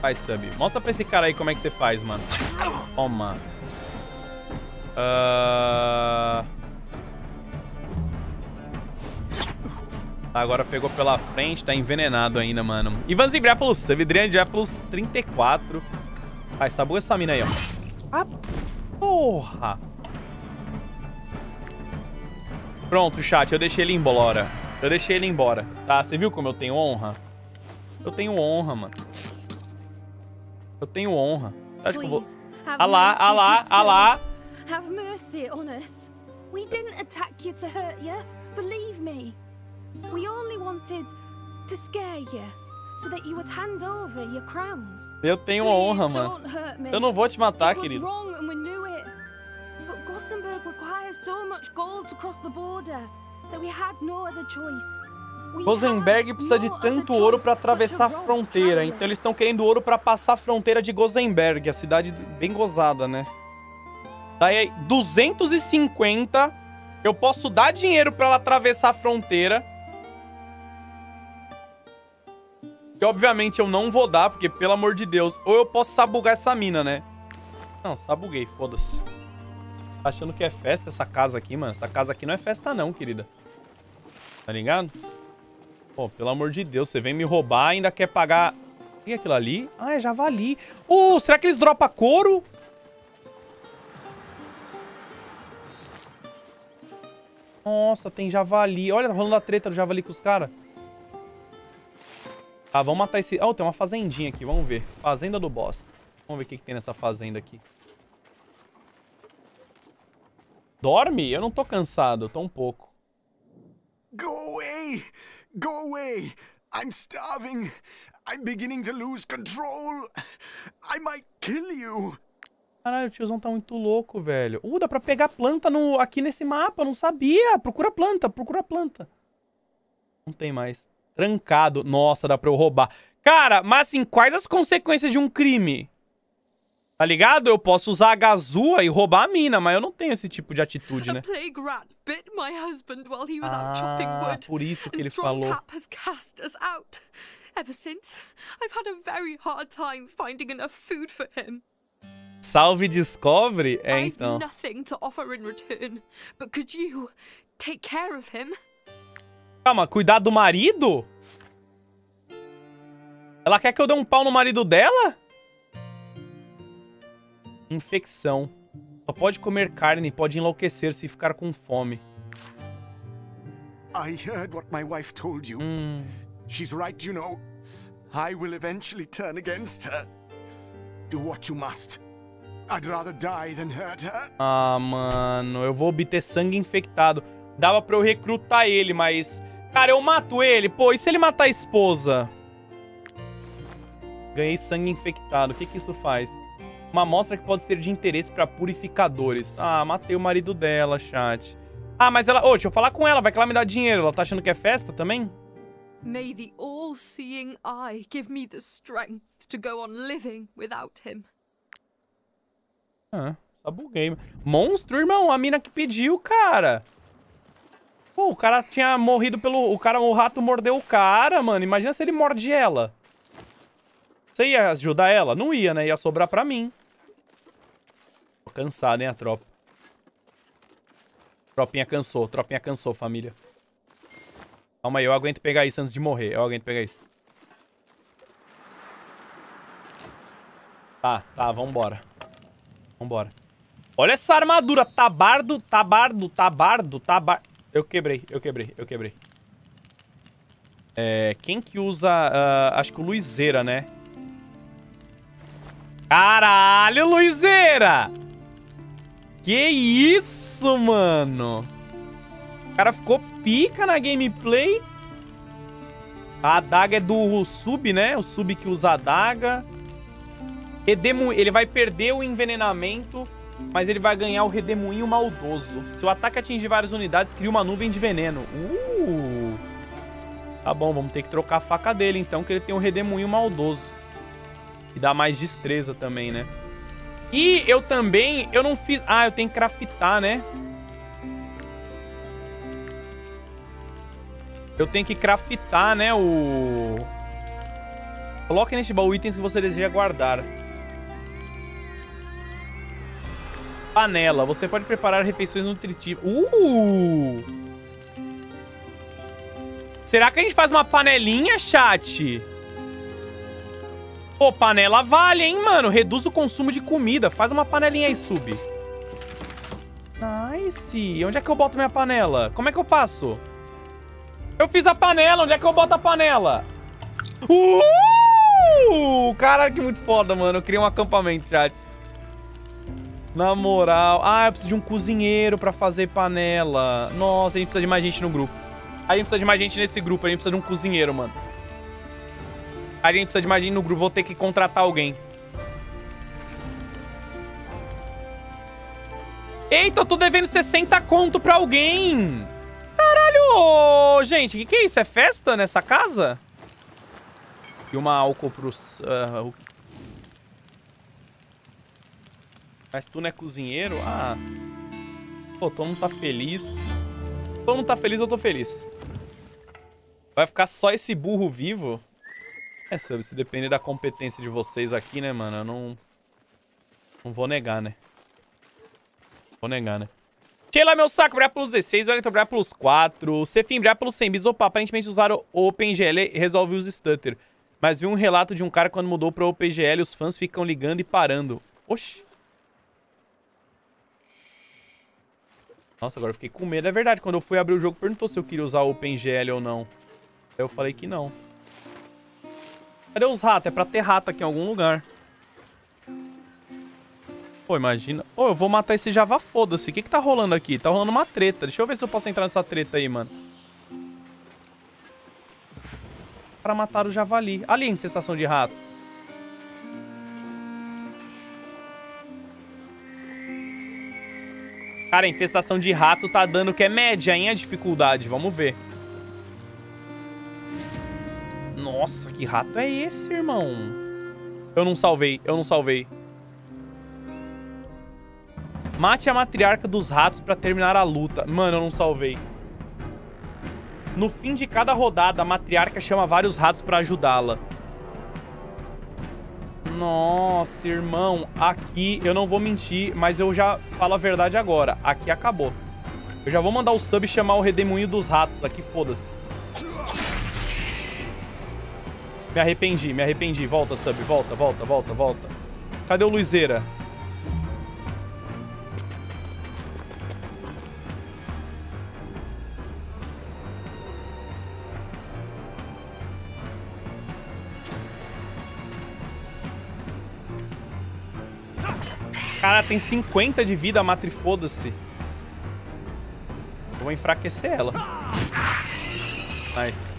Faz sub. Mostra pra esse cara aí como é que você faz, mano. Toma. Ahn... Uh... Agora pegou pela frente, tá envenenado ainda, mano. Ivan Zibriá pelo sub, Adriane já pelos trinta e quatro. Ai, sabuga essa mina aí, ó. Ah, porra. Pronto, chat, eu deixei ele embora. Eu deixei ele embora, tá? Você viu como eu tenho honra? Eu tenho honra, mano. Eu tenho honra. Você acha que eu vou... Ah lá, ah lá, ah lá. Have mercy on us. We didn't attack you to hurt you. Believe me. We only wanted to scare you, so that you would hand over your crowns. Eu tenho a honra, mano. Eu não vou te matar, querido. But Gothenburg requires so much gold to cross the border that we had no other choice. Gothenburg precisa de tanto ouro para atravessar a fronteira, então eles estão querendo ouro para passar a fronteira de Gothenburg, a cidade bem gozada, né? Daí duzentos e cinquenta, eu posso dar dinheiro para ela atravessar a fronteira. E, obviamente, eu não vou dar, porque, pelo amor de Deus, ou eu posso sabugar essa mina, né? Não, sabuguei, foda-se. Tá achando que é festa essa casa aqui, mano? Essa casa aqui não é festa não, querida. Tá ligado? Pô, pelo amor de Deus, você vem me roubar, ainda quer pagar... O que é aquilo ali? Ah, é javali. Uh, será que eles dropam couro? Nossa, tem javali. Olha, tá rolando a treta do javali com os caras. Ah, vamos matar esse... Oh, tem uma fazendinha aqui, vamos ver. Fazenda do boss. Vamos ver o que, que tem nessa fazenda aqui. Dorme? Eu não tô cansado, eu tô um pouco. Go away! Go away! I'm starving! I'm beginning to lose control. I might kill you. Caralho, o tiozão tá muito louco, velho. Uh, dá pra pegar planta no, aqui nesse mapa, não sabia. Procura planta, procura planta. Não tem mais. Trancado. Nossa, dá pra eu roubar. Cara, mas assim, quais as consequências de um crime? Tá ligado? Eu posso usar a gazua e roubar a mina, mas eu não tenho esse tipo de atitude, né? Ah, por isso que ele falou. Salve, descobre? É, então. Calma, cuidar do marido? Ela quer que eu dê um pau no marido dela? Infecção. Só pode comer carne, pode enlouquecer se ficar com fome. I heard what my wife told you. Hum. She's right, you know. I will eventually turn against her. Do what you must. I'd rather die than hurt her. Ah, mano, eu vou obter sangue infectado. Dava pra eu recrutar ele, mas cara, eu mato ele. Pô, e se ele matar a esposa? Ganhei sangue infectado. O que que isso faz? Uma amostra que pode ser de interesse pra purificadores. Ah, matei o marido dela, chat. Ah, mas ela... Ô, oh, deixa eu falar com ela. Vai que ela me dá dinheiro. Ela tá achando que é festa também? May the all-seeing eye give me the strength to go on living without him. Ah, só buguei. Monstro, irmão. A mina que pediu, cara. Pô, o cara tinha morrido pelo... O cara, o rato mordeu o cara, mano. Imagina se ele morde ela. Você ia ajudar ela? Não ia, né? Ia sobrar pra mim. Tô cansado, hein, a tropa. Tropinha cansou, tropinha cansou, família. Calma aí, eu aguento pegar isso antes de morrer. Eu aguento pegar isso. Tá, tá, vambora. Vambora. Olha essa armadura. Tabardo, tabardo, tabardo, tabardo. Eu quebrei, eu quebrei, eu quebrei. É, quem que usa... Uh, acho que o Luizeira, né? Caralho, Luizeira! Que isso, mano! O cara ficou pica na gameplay. A adaga é do sub, né? O sub que usa a adaga. Ele vai perder o envenenamento, mas ele vai ganhar o redemoinho maldoso. Se o ataque atingir várias unidades, cria uma nuvem de veneno. Uh! Tá bom, vamos ter que trocar a faca dele, então, que ele tem um redemoinho maldoso. E dá mais destreza também, né? E eu também... Eu não fiz... Ah, eu tenho que craftar, né? Eu tenho que craftar, né? O... Coloque neste baú itens que você deseja guardar. Panela. Você pode preparar refeições nutritivas. Uh! Será que a gente faz uma panelinha, chat? Pô, panela vale, hein, mano? Reduz o consumo de comida. Faz uma panelinha aí, sub. Nice. Onde é que eu boto minha panela? Como é que eu faço? Eu fiz a panela. Onde é que eu boto a panela? Uh! Caralho, que muito foda, mano. Eu criei um acampamento, chat. Na moral. Ah, eu preciso de um cozinheiro pra fazer panela. Nossa, a gente precisa de mais gente no grupo. A gente precisa de mais gente nesse grupo. A gente precisa de um cozinheiro, mano. A gente precisa de mais gente no grupo, vou ter que contratar alguém. Eita, eu tô devendo sessenta conto pra alguém. Caralho, gente, que que é isso? É festa nessa casa? E uma álcool pros... Uh, mas tu não é cozinheiro? Ah. Pô, todo mundo tá feliz. Todo mundo tá feliz, eu tô feliz. Vai ficar só esse burro vivo? É, sabe, se depender da competência de vocês aqui, né, mano? Eu não... Não vou negar, né? Vou negar, né? Sheila, meu saco, brilhar pelos dezesseis, Wellington, brilhar pelos quatro. Cefim, brilhar pelos cem bis. Opa, aparentemente usaram o OpenGL e resolve os stutter. Mas vi um relato de um cara quando mudou pra OpenGL, os fãs ficam ligando e parando. Oxi. Nossa, agora eu fiquei com medo. É verdade, quando eu fui abrir o jogo, perguntou se eu queria usar o OpenGL ou não. Aí eu falei que não. Cadê os ratos? É pra ter rato aqui em algum lugar. Pô, imagina. Ô, oh, eu vou matar esse Java, foda-se. O que que tá rolando aqui? Tá rolando uma treta. Deixa eu ver se eu posso entrar nessa treta aí, mano. para matar o javali. Ali é a infestação de rato. Cara, a infestação de rato tá dando que é média, hein, a dificuldade. Vamos ver. Nossa, que rato é esse, irmão? Eu não salvei, eu não salvei. Mate a matriarca dos ratos pra terminar a luta. Mano, eu não salvei. No fim de cada rodada, a matriarca chama vários ratos pra ajudá-la. Nossa, irmão. Aqui, eu não vou mentir, mas eu já falo a verdade agora. Aqui acabou. Eu já vou mandar o sub chamar o redemoinho dos ratos aqui, foda-se. Me arrependi, me arrependi. Volta, sub. Volta, volta, volta, volta. Cadê o Luizeira? Cara, tem cinquenta de vida, a Matri, foda-se. Vou enfraquecer ela. Nice.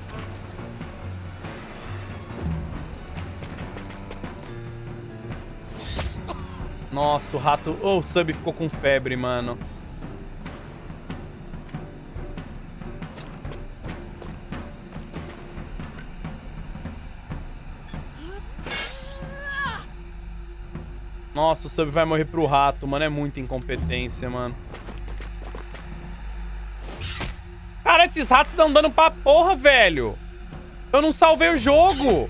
Nossa, o rato... Oh, o sub ficou com febre, mano. Nossa, o sub vai morrer pro rato, mano. É muita incompetência, mano. Cara, esses ratos dão dano pra porra, velho. Eu não salvei o jogo.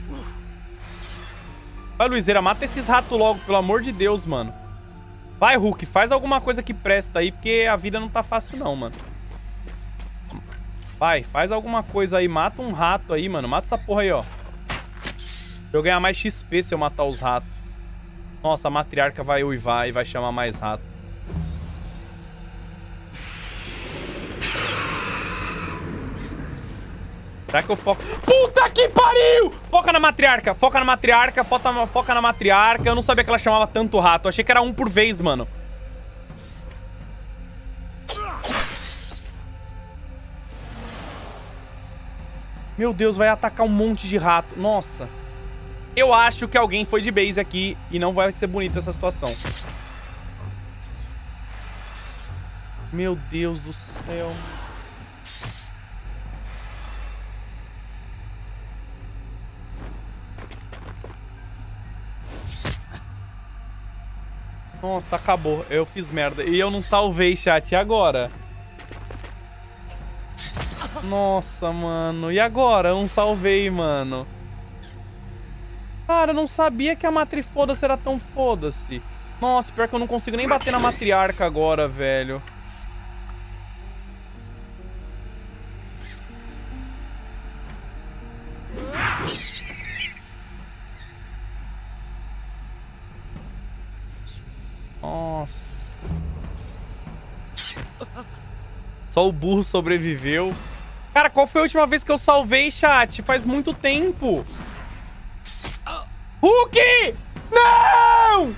Vai, Luizeira, mata esses ratos logo, pelo amor de Deus, mano. Vai, Hulk, faz alguma coisa que presta aí, porque a vida não tá fácil não, mano. Vai, faz alguma coisa aí. Mata um rato aí, mano. Mata essa porra aí, ó. Pra eu ganhar mais X P se eu matar os ratos. Nossa, a matriarca vai uivar e vai chamar mais rato. Será que eu foco... Puta que pariu! Foca na matriarca, foca na matriarca, foca, foca na matriarca. Eu não sabia que ela chamava tanto rato. Eu achei que era um por vez, mano. Meu Deus, vai atacar um monte de rato. Nossa. Eu acho que alguém foi de base aqui e não vai ser bonita essa situação. Meu Deus do céu. Nossa, acabou. Eu fiz merda. E eu não salvei, chat. E agora? Nossa, mano. E agora? Eu não salvei, mano. Cara, eu não sabia que a matri foda-se era tão foda-se. Nossa, pior que eu não consigo nem bater na matriarca agora, velho. Nossa. Só o burro sobreviveu. Cara, qual foi a última vez que eu salvei, chat? Faz muito tempo. Hulk! Não! Não!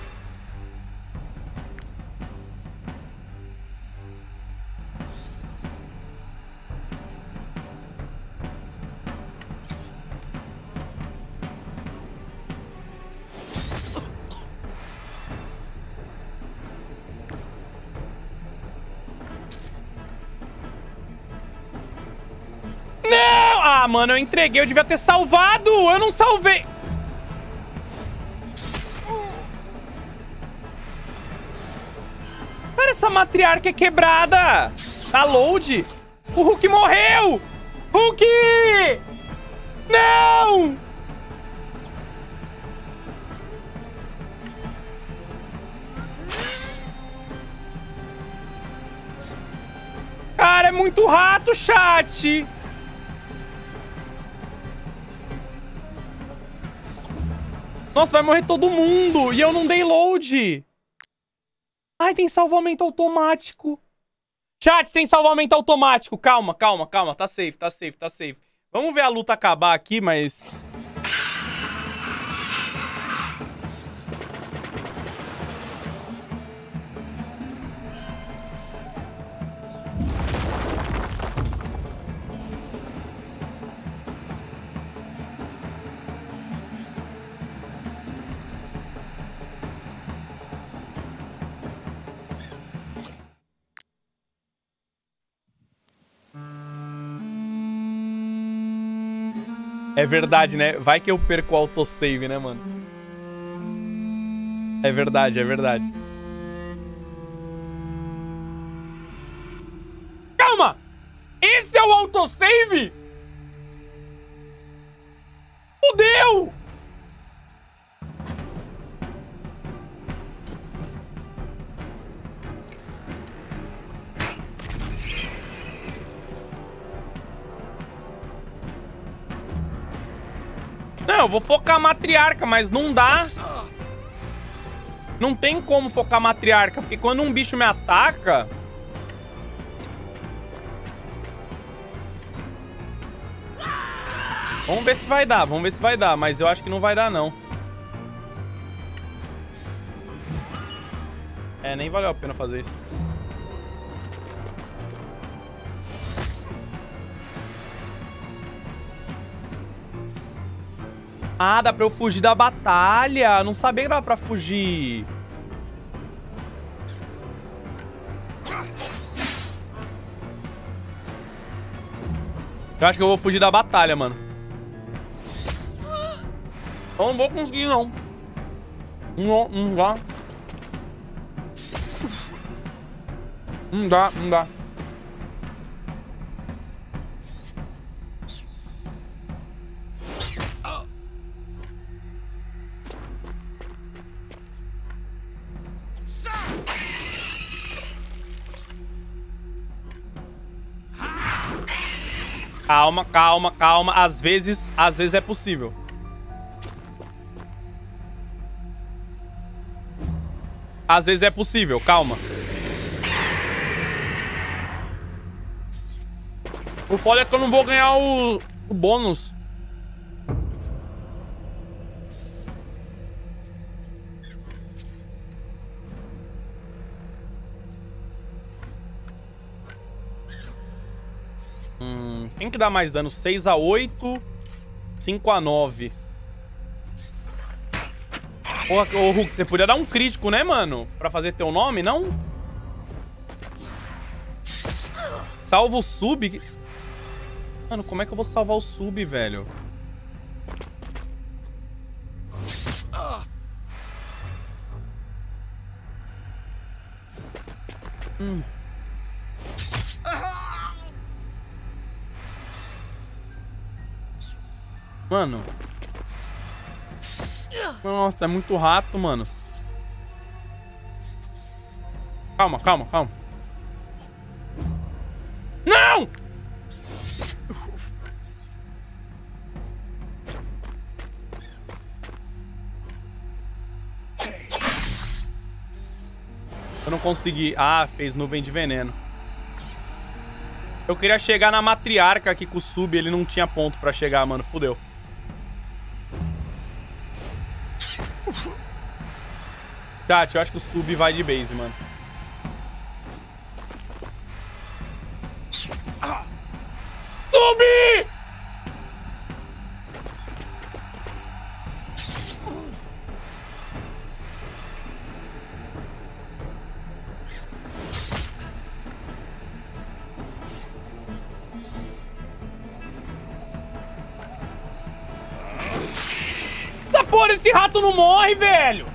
Ah, mano, eu entreguei. Eu devia ter salvado. Eu não salvei. Essa matriarca é quebrada. Tá load. O Hulk morreu. Hulk! Não! Cara, é muito rato, chat. Nossa, vai morrer todo mundo. E eu não dei load. Ai, tem salvamento automático. Chat, tem salvamento automático. Calma, calma, calma. Tá safe, tá safe, tá safe. Vamos ver a luta acabar aqui, mas... É verdade, né? Vai que eu perco o autosave, né, mano? É verdade, é verdade. Calma! Esse é o autosave? Fudeu! Não, eu vou focar a matriarca, mas não dá. Não tem como focar a matriarca, porque quando um bicho me ataca... Vamos ver se vai dar, vamos ver se vai dar, mas eu acho que não vai dar, não. É, nem valeu a pena fazer isso. Ah, dá pra eu fugir da batalha. Não sabia que dava pra fugir. Eu acho que eu vou fugir da batalha, mano. Eu não vou conseguir, não. Não, não dá. Não dá, não dá. Calma, calma, calma. Às vezes, às vezes é possível. Às vezes é possível, calma. O foda é que eu não vou ganhar o, o bônus. Tem que dar mais dano. seis a oito, cinco a nove. Ô, ô, Hulk, você podia dar um crítico, né, mano? Pra fazer teu nome, não? Salva o sub? Mano, como é que eu vou salvar o sub, velho? Hum... Mano. Nossa, é muito rato, mano. Calma, calma, calma. Não! Eu não consegui. Ah, fez nuvem de veneno. Eu queria chegar na matriarca aqui com o sub. Ele não tinha ponto pra chegar, mano. Fudeu. Chat, eu acho que o sub vai de base, mano. Sub! Essa porra, esse rato não morre, velho!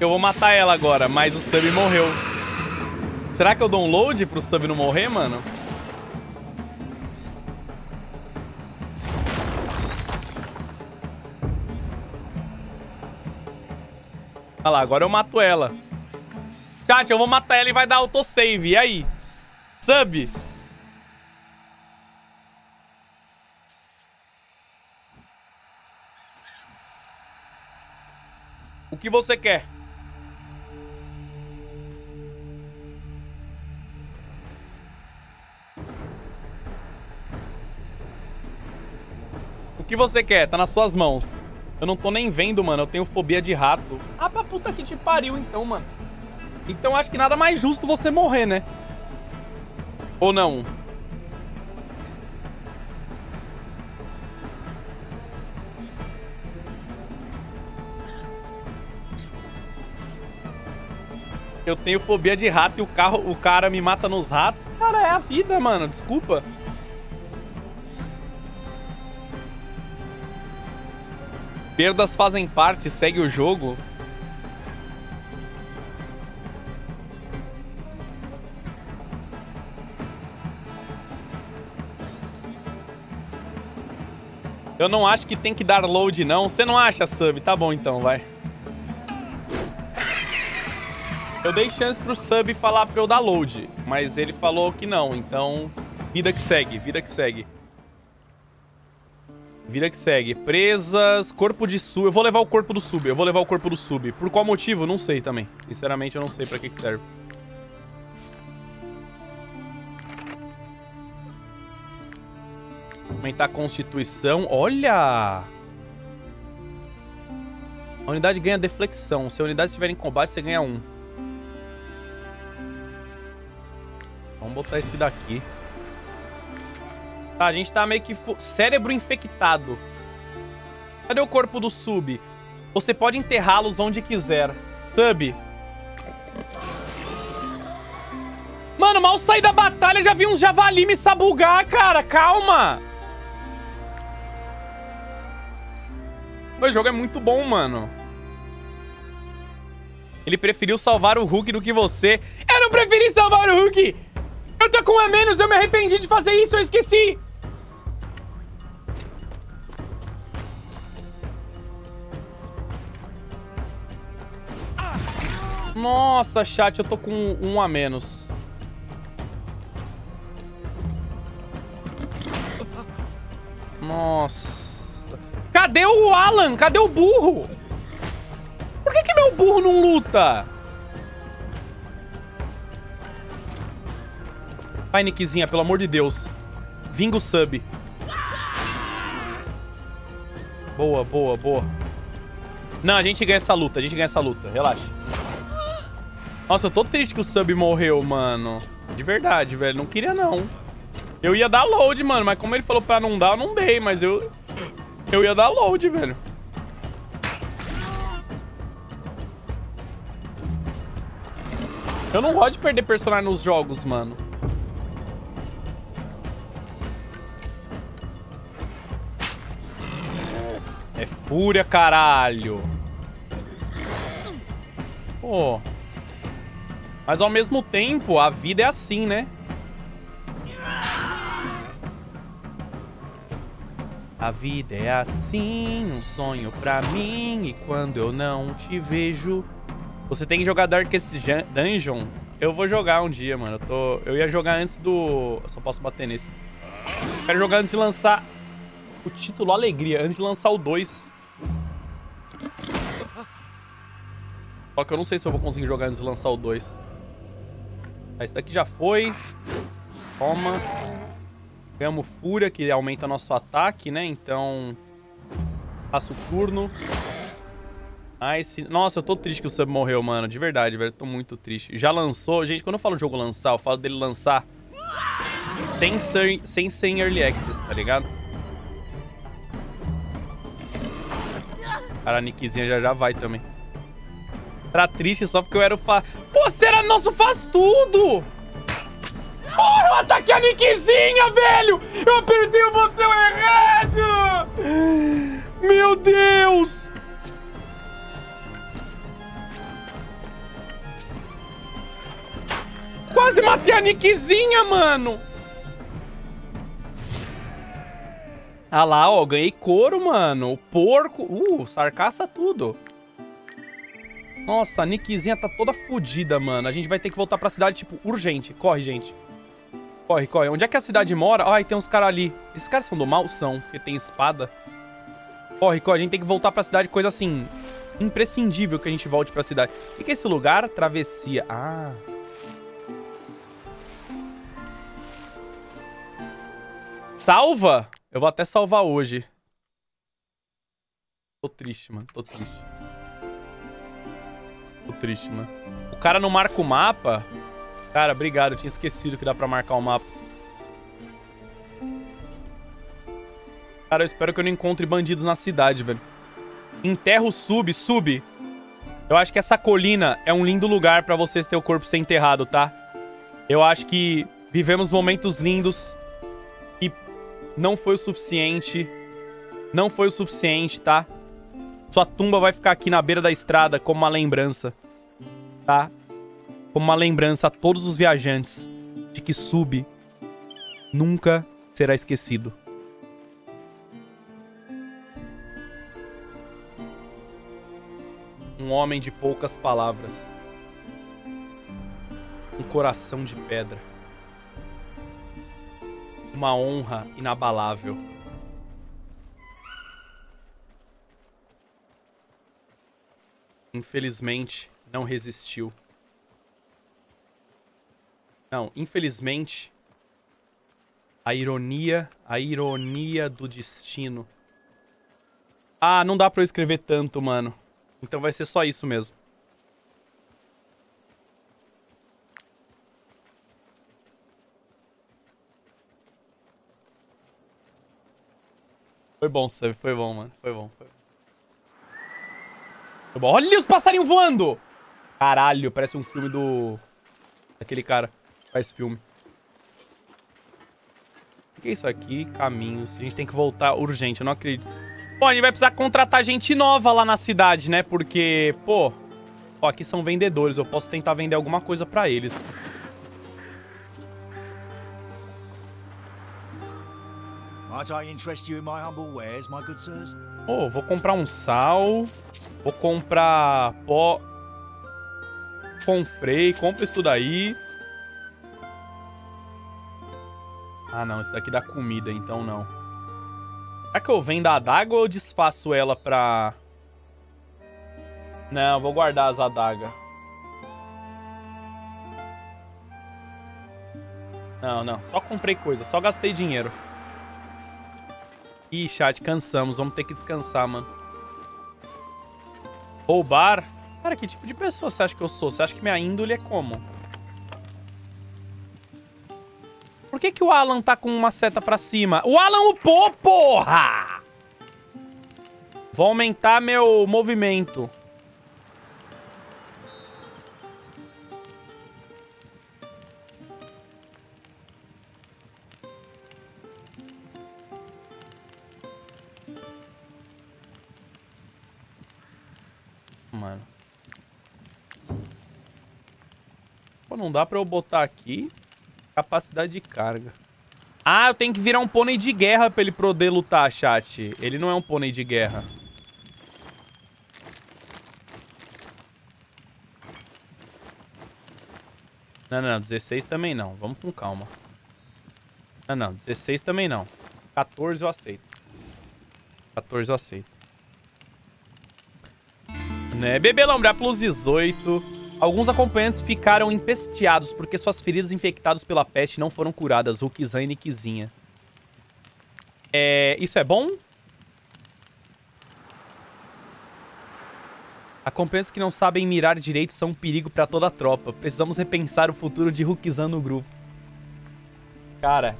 Eu vou matar ela agora, mas o sub morreu. Será que eu dou um load pro sub não morrer, mano? Olha lá, agora eu mato ela. Chat, eu vou matar ela e vai dar autosave. E aí? Sub? O que você quer? que você quer? Tá nas suas mãos. Eu não tô nem vendo, mano. Eu tenho fobia de rato. Ah, pra puta que te pariu, então, mano. Então acho que nada mais justo você morrer, né? Ou não? Eu tenho fobia de rato e o, carro, o cara me mata nos ratos. Cara, é a vida, mano. Desculpa. Perdas fazem parte, segue o jogo. Eu não acho que tem que dar load, não. Você não acha, sub? Tá bom, então, vai. Eu dei chance pro sub falar pra eu dar load, mas ele falou que não, então... Vida que segue, vida que segue. Vida que segue. Presas, corpo de sub... Eu vou levar o corpo do sub, eu vou levar o corpo do sub. Por qual motivo? Não sei também. Sinceramente, eu não sei pra que que serve. Aumentar a constituição. Olha! A unidade ganha deflexão. Se a unidade estiver em combate, você ganha um. Vamos botar esse daqui. Tá, a gente tá meio que... Cérebro infectado. Cadê o corpo do sub? Você pode enterrá-los onde quiser. Sub. Mano, mal saí da batalha, já vi uns javali me sabugar, cara. Calma. O jogo é muito bom, mano. Ele preferiu salvar o Hulk do que você. Eu não preferi salvar o Hulk! Eu tô com um a menos, eu me arrependi de fazer isso, eu esqueci! Nossa, chat, eu tô com um a menos. Nossa. Cadê o Alan? Cadê o burro? Por que que meu burro não luta? Vai, Nickzinha, pelo amor de Deus. Vinga o sub. Boa, boa, boa. Não, a gente ganha essa luta, a gente ganha essa luta. Relaxa. Nossa, eu tô triste que o sub morreu, mano. De verdade, velho. Não queria, não. Eu ia dar load, mano. Mas como ele falou pra não dar, eu não dei. Mas eu... Eu ia dar load, velho. Eu não gosto de perder personagem nos jogos, mano. É fúria, caralho. Pô. Mas ao mesmo tempo, a vida é assim, né? A vida é assim, um sonho pra mim. E quando eu não te vejo... Você tem que jogar Darkest Dungeon? Eu vou jogar um dia, mano. Eu, tô... eu ia jogar antes do... Eu só posso bater nesse. Eu quero jogar antes de lançar... O título Alegria, antes de lançar o dois. Só que eu não sei se eu vou conseguir jogar antes de lançar o dois. Ah, esse daqui já foi. Toma. Ganhamos Fúria, que aumenta nosso ataque, né? Então... Passo o turno. Ah, esse... Nossa, eu tô triste que o sub morreu, mano. De verdade, velho. Tô muito triste. Já lançou... Gente, quando eu falo jogo lançar, eu falo dele lançar... Sem ser... sem ser em Early Access, tá ligado? Cara, a Nickzinha já já vai também. Tá triste só porque eu era o fa... Pô, você era nosso faz-tudo! Porra, eu ataquei a Nickzinha, velho! Eu apertei o botão errado! Meu Deus! Quase matei a Nickzinha, mano! Ah lá, ó, ganhei couro, mano. O porco. Uh, sarcaça tudo. Nossa, a Nickzinha tá toda fodida, mano. A gente vai ter que voltar pra cidade, tipo, urgente. Corre, gente. Corre, corre. Onde é que a cidade mora? Ai, tem uns caras ali. Esses caras são do mal? São, porque tem espada. Corre, corre. A gente tem que voltar pra cidade, coisa assim. Imprescindível que a gente volte pra cidade. O que é esse lugar? Travessia. Ah. Salva? Eu vou até salvar hoje. Tô triste, mano. Tô triste. Tô triste, mano. O cara não marca o mapa? Cara, obrigado. Eu tinha esquecido que dá pra marcar o mapa. Cara, eu espero que eu não encontre bandidos na cidade, velho. Enterra o sub, sub. Eu acho que essa colina é um lindo lugar pra vocês terem o corpo ser enterrado, tá? Eu acho que vivemos momentos lindos e não foi o suficiente. Não foi o suficiente, tá? Sua tumba vai ficar aqui na beira da estrada como uma lembrança, tá? Como uma lembrança a todos os viajantes de que Sub nunca será esquecido. Um homem de poucas palavras. Um coração de pedra. Uma honra inabalável. Infelizmente, não resistiu. Não, infelizmente, a ironia, a ironia do destino. Ah, não dá pra eu escrever tanto, mano. Então vai ser só isso mesmo. Foi bom, sabe? Foi bom, mano. Foi bom, foi bom. Olha os passarinhos voando! Caralho, parece um filme do... Aquele cara que faz filme. O que é isso aqui? Caminhos. A gente tem que voltar urgente, eu não acredito. Pô, a gente vai precisar contratar gente nova lá na cidade, né? Porque, pô... Ó, aqui são vendedores, eu posso tentar vender alguma coisa pra eles. Oh, vou comprar um sal... Vou comprar pó. Comprei, compra isso daí. Ah, não. Isso daqui dá comida, então não. Será que eu vendo a adaga ou eu desfaço ela pra... Não, vou guardar as adagas. Não, não. Só comprei coisa. Só gastei dinheiro. Ih, chat, cansamos. Vamos ter que descansar, mano. Roubar? Cara, que tipo de pessoa você acha que eu sou? Você acha que minha índole é como? Por que que o Alan tá com uma seta pra cima? O Alan upou, porra! Vou aumentar meu movimento. Mano. Pô, não dá pra eu botar aqui capacidade de carga. Ah, eu tenho que virar um pônei de guerra pra ele poder lutar, chat. Ele não é um pônei de guerra. Não, não, não. dezesseis também não. Vamos com calma. Não, não. dezesseis também não. quatorze eu aceito. quatorze eu aceito. Né? Bebê Lombra plus dezoito. Alguns acompanhantes ficaram empesteados porque suas feridas infectadas pela peste não foram curadas. Rukizan e Nikizinha. É... Isso é bom? Acompanhantes que não sabem mirar direito são um perigo pra toda a tropa. Precisamos repensar o futuro de Rukizan no grupo. Cara,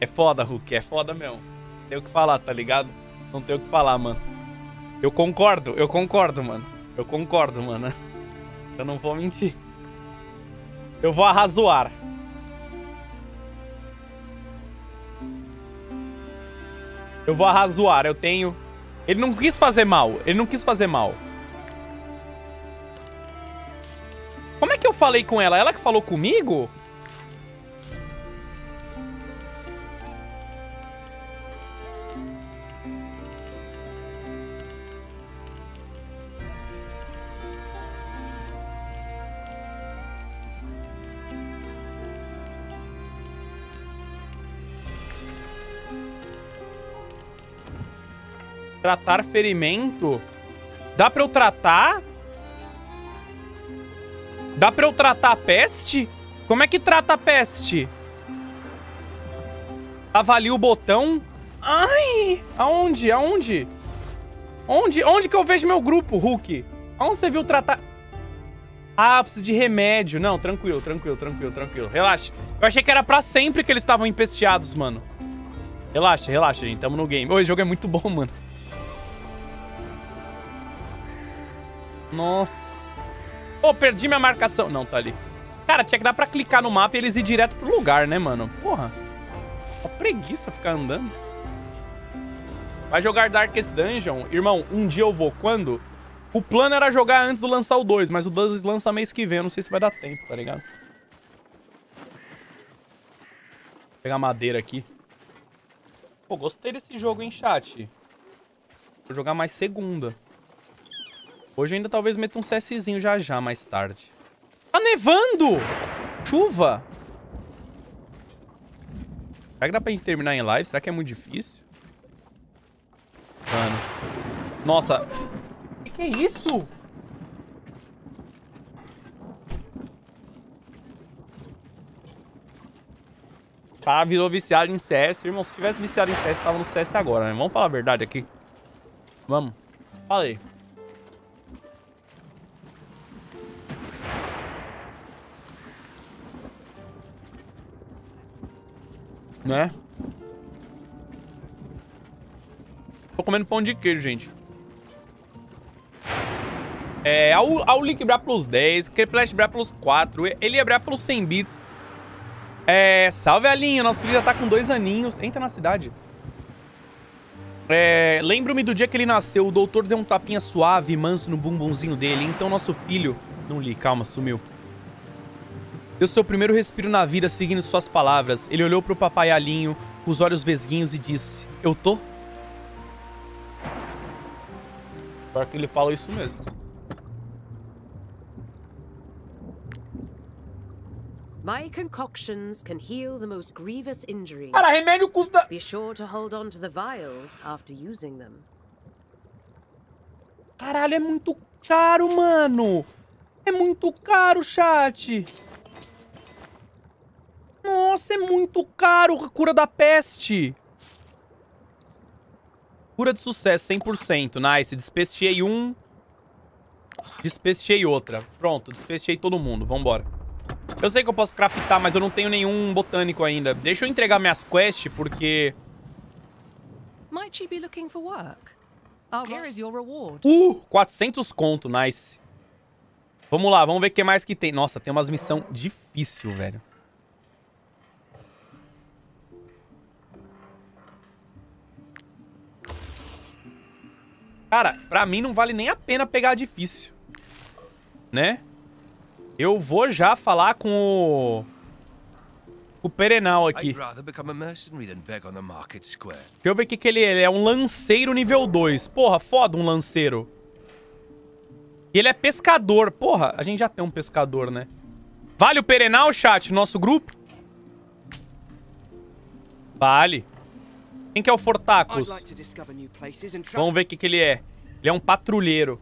é foda, Hulk. É foda mesmo. Não tem o que falar, tá ligado? Não tem o que falar, mano. Eu concordo, eu concordo, mano. Eu concordo, mano. Eu não vou mentir. Eu vou arrazoar. Eu vou arrazoar, eu tenho... Ele não quis fazer mal, ele não quis fazer mal. Como é que eu falei com ela? Ela que falou comigo? Tratar ferimento? Dá pra eu tratar? Dá pra eu tratar a peste? Como é que trata a peste? Avalia o botão? Ai! Aonde? Aonde? Onde, onde que eu vejo meu grupo, Hulk? Onde você viu tratar... Ah, preciso de remédio. Não, tranquilo, tranquilo, tranquilo, tranquilo. Relaxa. Eu achei que era pra sempre que eles estavam empesteados, mano. Relaxa, relaxa, gente. Tamo no game. Ô, esse jogo é muito bom, mano. Nossa. Pô, perdi minha marcação. Não, tá ali. Cara, tinha que dar pra clicar no mapa e eles ir direto pro lugar, né, mano? Porra. Uma preguiça ficar andando. Vai jogar Darkest Dungeon? Irmão, um dia eu vou. Quando? O plano era jogar antes do lançar o dois, mas o dois lança mês que vem. Eu não sei se vai dar tempo, tá ligado? Vou pegar madeira aqui. Pô, gostei desse jogo, hein, chat? Vou jogar mais segunda. Hoje ainda talvez meta um CSzinho já já, mais tarde. Tá nevando! Chuva! Será que dá pra gente terminar em live? Será que é muito difícil? Mano. Nossa... Que é isso? Cara, virou viciado em C S. Irmão, se tivesse viciado em C S, tava no C S agora, né? Vamos falar a verdade aqui. Vamos. Fala aí. Né? Tô comendo pão de queijo, gente. É, ao, ao Liquibra Plus dez, Creplashbra Plus quatro, Eliabra Plus cem bits. É, salve, Alinho, nosso filho já tá com dois aninhos. Entra na cidade. É, lembro-me do dia que ele nasceu, o doutor deu um tapinha suave e manso no bumbumzinho dele. Então nosso filho... Não li, calma, sumiu. Deu seu primeiro respiro na vida seguindo suas palavras. Ele olhou pro papai Alinho, com os olhos vesguinhos e disse... Eu tô? Pior que ele falou isso mesmo. My concoctions can heal the most grievous injuries. Cara, remédio custa... Be sure to hold on to the vials after using them. Caralho, é muito caro, mano. É muito caro, chat. Nossa, é muito caro a cura da peste. Cura de sucesso, cem por cento. Nice, despestei um. Despestei outra. Pronto, despestei todo mundo. Vambora. Eu sei que eu posso craftar, mas eu não tenho nenhum botânico ainda. Deixa eu entregar minhas quests, porque... Uh, quatrocentos conto, nice. Vamos lá, vamos ver o que mais que tem. Nossa, tem umas missões difíceis, velho. Cara, pra mim não vale nem a pena pegar difícil, né? Eu vou já falar com o... O Perenal aqui. Deixa eu ver o que que ele é. Ele é um lanceiro nível dois. Porra, foda um lanceiro. E ele é pescador. Porra, a gente já tem um pescador, né? Vale o Perenal, chat? Nosso grupo? Vale. Quem que é o Fortacos? Vamos ver o que que ele é. Ele é um patrulheiro.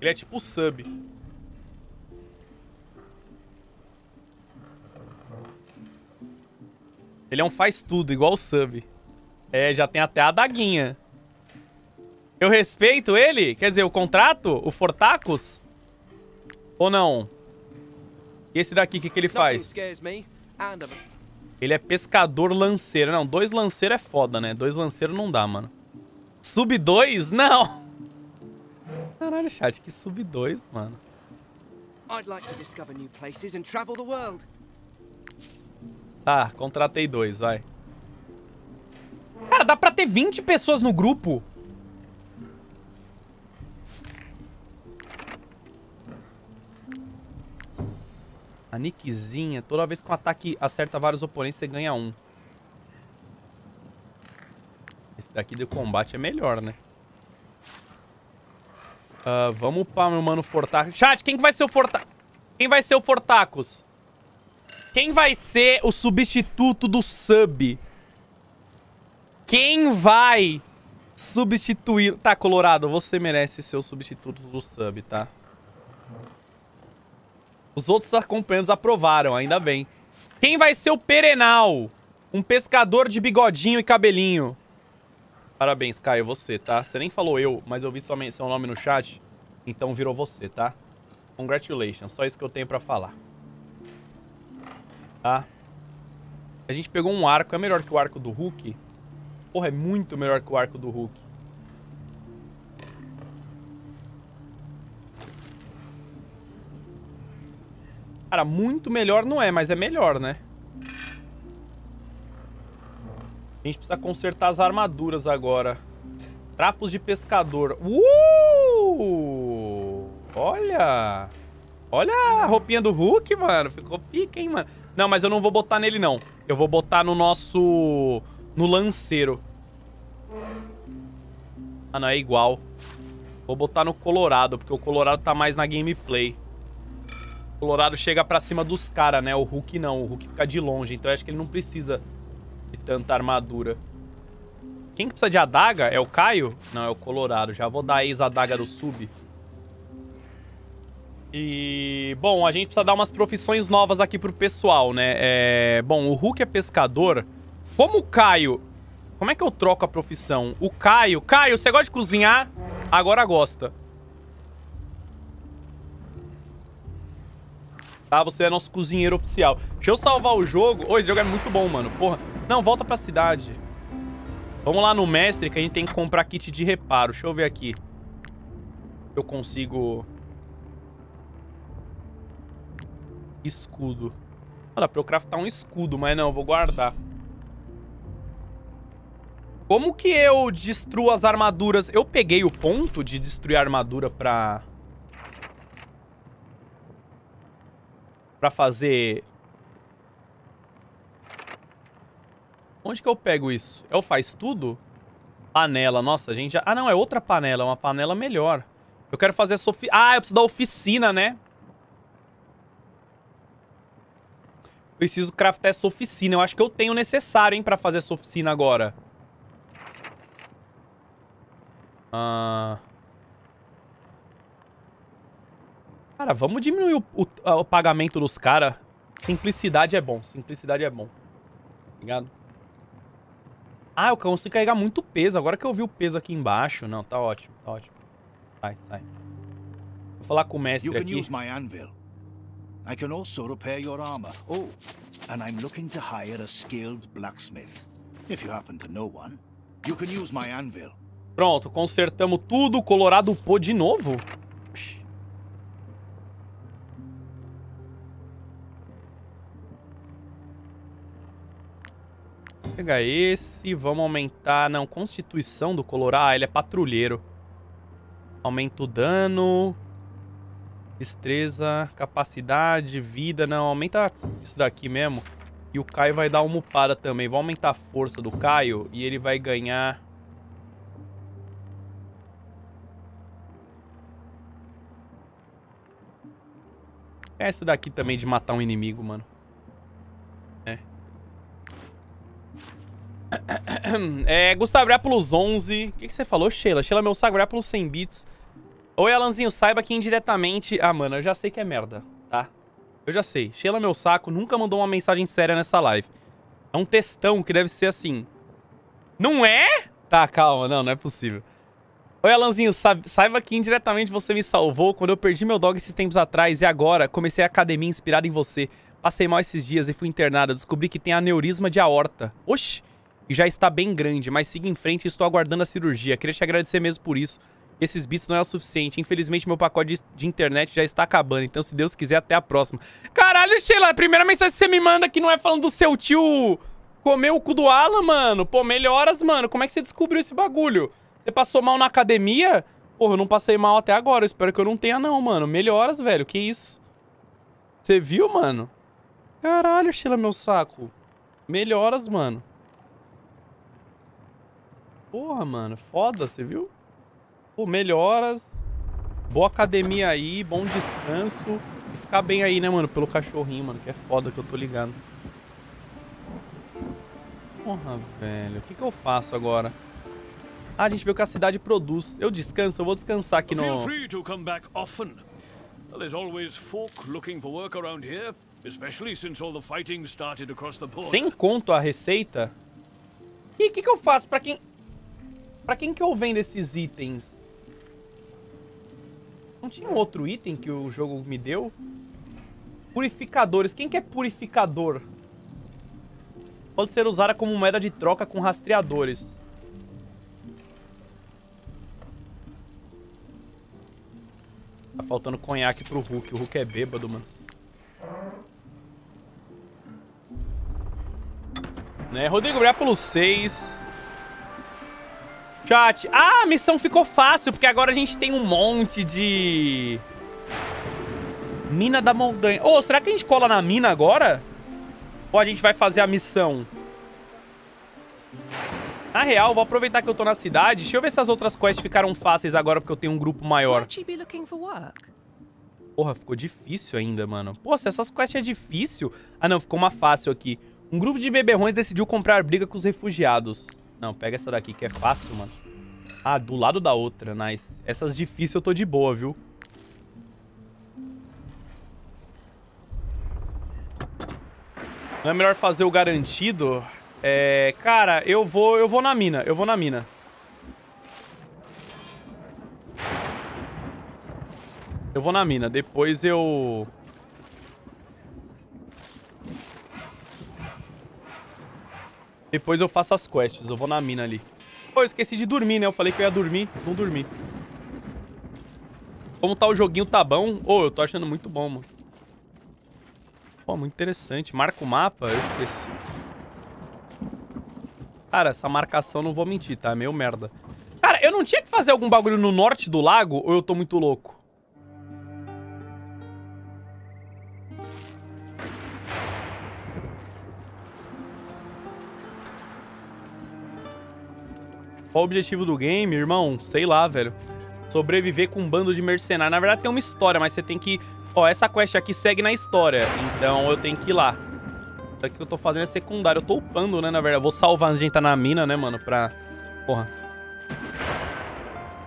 Ele é tipo sub. Ele é um faz-tudo, igual o sub. É, já tem até a adaguinha. Eu respeito ele? Quer dizer, o contrato? O Fortacos? Ou não? E esse daqui, o que que ele faz? Ele é pescador lanceiro. Não, dois lanceiros é foda, né? Dois lanceiros não dá, mano. Sub dois? Não! Caralho, chat, que sub dois, mano. I'd like to discover new places and travel the world. Tá, contratei dois, vai. Cara, dá pra ter vinte pessoas no grupo? A Nickzinha, toda vez que um ataque acerta vários oponentes, você ganha um. Esse daqui de combate é melhor, né? Uh, vamos upar meu mano Fortacos. Chat, quem que vai ser o Fortacos? Quem vai ser o Fortacos? Quem vai ser o substituto do sub? Quem vai substituir... Tá, Colorado, você merece ser o substituto do sub, tá? Os outros acompanhantes aprovaram, ainda bem. Quem vai ser o Perenal? Um pescador de bigodinho e cabelinho. Parabéns, Caio, você, tá? Você nem falou eu, mas eu vi sua seu nome no chat, então virou você, tá? Congratulations, só isso que eu tenho pra falar. Tá? A gente pegou um arco, é melhor que o arco do Hulk? Porra, é muito melhor que o arco do Hulk. Cara, muito melhor não é, mas é melhor, né? A gente precisa consertar as armaduras agora. Trapos de pescador. Uh! Olha! Olha a roupinha do Hulk, mano. Ficou pica, hein, mano. Não, mas eu não vou botar nele, não. Eu vou botar no nosso... no lanceiro. Ah, não, é igual. Vou botar no Colorado, porque o Colorado tá mais na gameplay. O Colorado chega pra cima dos caras, né? O Hulk não. O Hulk fica de longe, então eu acho que ele não precisa... de tanta armadura. Quem que precisa de adaga? É o Caio? Não, é o Colorado. Já vou dar a ex-adaga do sub. E... bom, a gente precisa dar umas profissões novas aqui pro pessoal, né? É... bom, o Hulk é pescador. Como o Caio... como é que eu troco a profissão? O Caio... Caio, você gosta de cozinhar? Agora gosta. Tá, você é nosso cozinheiro oficial. Deixa eu salvar o jogo. Ô, esse jogo é muito bom, mano. Porra. Não, volta pra cidade. Vamos lá no mestre, que a gente tem que comprar kit de reparo. Deixa eu ver aqui. Eu consigo... escudo. Ah, dá pra eu craftar um escudo, mas não, eu vou guardar. Como que eu destruo as armaduras? Eu peguei o ponto de destruir a armadura pra... pra fazer... onde que eu pego isso? É o faz tudo? Panela, nossa, a gente já... ah, não, é outra panela, é uma panela melhor. Eu quero fazer essa ofi... ah, eu preciso da oficina, né? Preciso craftar essa oficina. Eu acho que eu tenho o necessário, hein, pra fazer essa oficina agora. Ah... cara, vamos diminuir o, o, o pagamento dos caras. Simplicidade é bom, simplicidade é bom. Obrigado. Ah, eu consigo carregar muito peso. Agora que eu vi o peso aqui embaixo. Não, tá ótimo, tá ótimo. Sai, sai. Vou falar com o mestre aqui. Você pode usar meu anvil. Eu posso também reparar sua armadura. Oh, e eu estou procurando um blacksmith skilled. Se você não conhece ninguém, você pode usar meu anvil. Pronto, consertamos tudo. O Colorado pô de novo. Pega esse, vamos aumentar... não, constituição do Colorado, ah, ele é patrulheiro. Aumenta o dano. Destreza, capacidade, vida, não, aumenta isso daqui mesmo. E o Caio vai dar uma upada também, vou aumentar a força do Caio e ele vai ganhar... é esse daqui também de matar um inimigo, mano. É, Gustavrápolis onze. O que, que você falou, Sheila? Sheila, meu Sagrápolis cem bits. Oi, Alanzinho, saiba que indiretamente... ah, mano, eu já sei que é merda, tá? Eu já sei. Sheila, meu saco, nunca mandou uma mensagem séria nessa live. É um textão que deve ser assim. Não é? Tá, calma, não, não é possível. Oi, Alanzinho, saiba que indiretamente você me salvou quando eu perdi meu dog esses tempos atrás e agora comecei a academia inspirada em você. Passei mal esses dias e fui internada. Descobri que tem aneurisma de aorta. Oxi! E já está bem grande, mas siga em frente e estou aguardando a cirurgia. Queria te agradecer mesmo por isso. Esses bits não é o suficiente. Infelizmente, meu pacote de, de internet já está acabando. Então, se Deus quiser, até a próxima. Caralho, Sheila, a primeira mensagem que você me manda que não é falando do seu tio comer o cu do Alan, mano. Pô, melhoras, mano. Como é que você descobriu esse bagulho? Você passou mal na academia? Porra, eu não passei mal até agora. Eu espero que eu não tenha, não, mano. Melhoras, velho. Que isso? Você viu, mano? Caralho, Sheila, meu saco. Melhoras, mano. Porra, mano, foda, você viu? Pô, melhoras. Boa academia aí, bom descanso. E ficar bem aí, né, mano? Pelo cachorrinho, mano, que é foda que eu tô ligado. Porra, velho, o que que eu faço agora? Ah, a gente vê o que a cidade produz. Eu descanso, eu vou descansar aqui no... Sem conto a receita? E o que que eu faço pra quem... Pra quem que eu vendo esses itens? Não tinha outro item que o jogo me deu? Purificadores. Quem que é purificador? Pode ser usada como moeda de troca com rastreadores. Tá faltando conhaque pro Hulk. O Hulk é bêbado, mano. Né, Rodrigo, obrigado pelos seis. Chat. Ah, a missão ficou fácil, porque agora a gente tem um monte de... Mina da montanha. Ô, oh, será que a gente cola na mina agora? Ou a gente vai fazer a missão? Na real, vou aproveitar que eu tô na cidade. Deixa eu ver se as outras quests ficaram fáceis agora, porque eu tenho um grupo maior. Porra, ficou difícil ainda, mano. Pô, se essas quests é difícil... Ah, não, ficou uma fácil aqui. Um grupo de beberrões decidiu comprar briga com os refugiados. Não, pega essa daqui que é fácil, mano. Ah, do lado da outra, nice. Essas difíceis eu tô de boa, viu? Não é melhor fazer o garantido? É, cara, eu vou, eu vou na mina, eu vou na mina. Eu vou na mina, depois eu... Depois eu faço as quests, eu vou na mina ali. Pô, eu esqueci de dormir, né? Eu falei que eu ia dormir, não dormi. Como tá o joguinho, tá bom? Ô, oh, eu tô achando muito bom, mano. Pô, muito interessante. Marca o mapa, eu esqueci. Cara, essa marcação, não vou mentir, tá? É meio merda. Cara, eu não tinha que fazer algum bagulho no norte do lago ou eu tô muito louco? Qual o objetivo do game, irmão? Sei lá, velho. Sobreviver com um bando de mercenários. Na verdade, tem uma história, mas você tem que... Ó, essa quest aqui segue na história. Então, eu tenho que ir lá. Isso aqui que eu tô fazendo é secundário. Eu tô upando, né, na verdade. Eu vou salvar a gente tá na mina, né, mano, pra... Porra.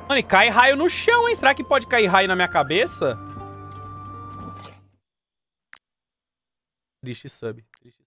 Mano, e cai raio no chão, hein? Será que pode cair raio na minha cabeça? Triste sub. Triste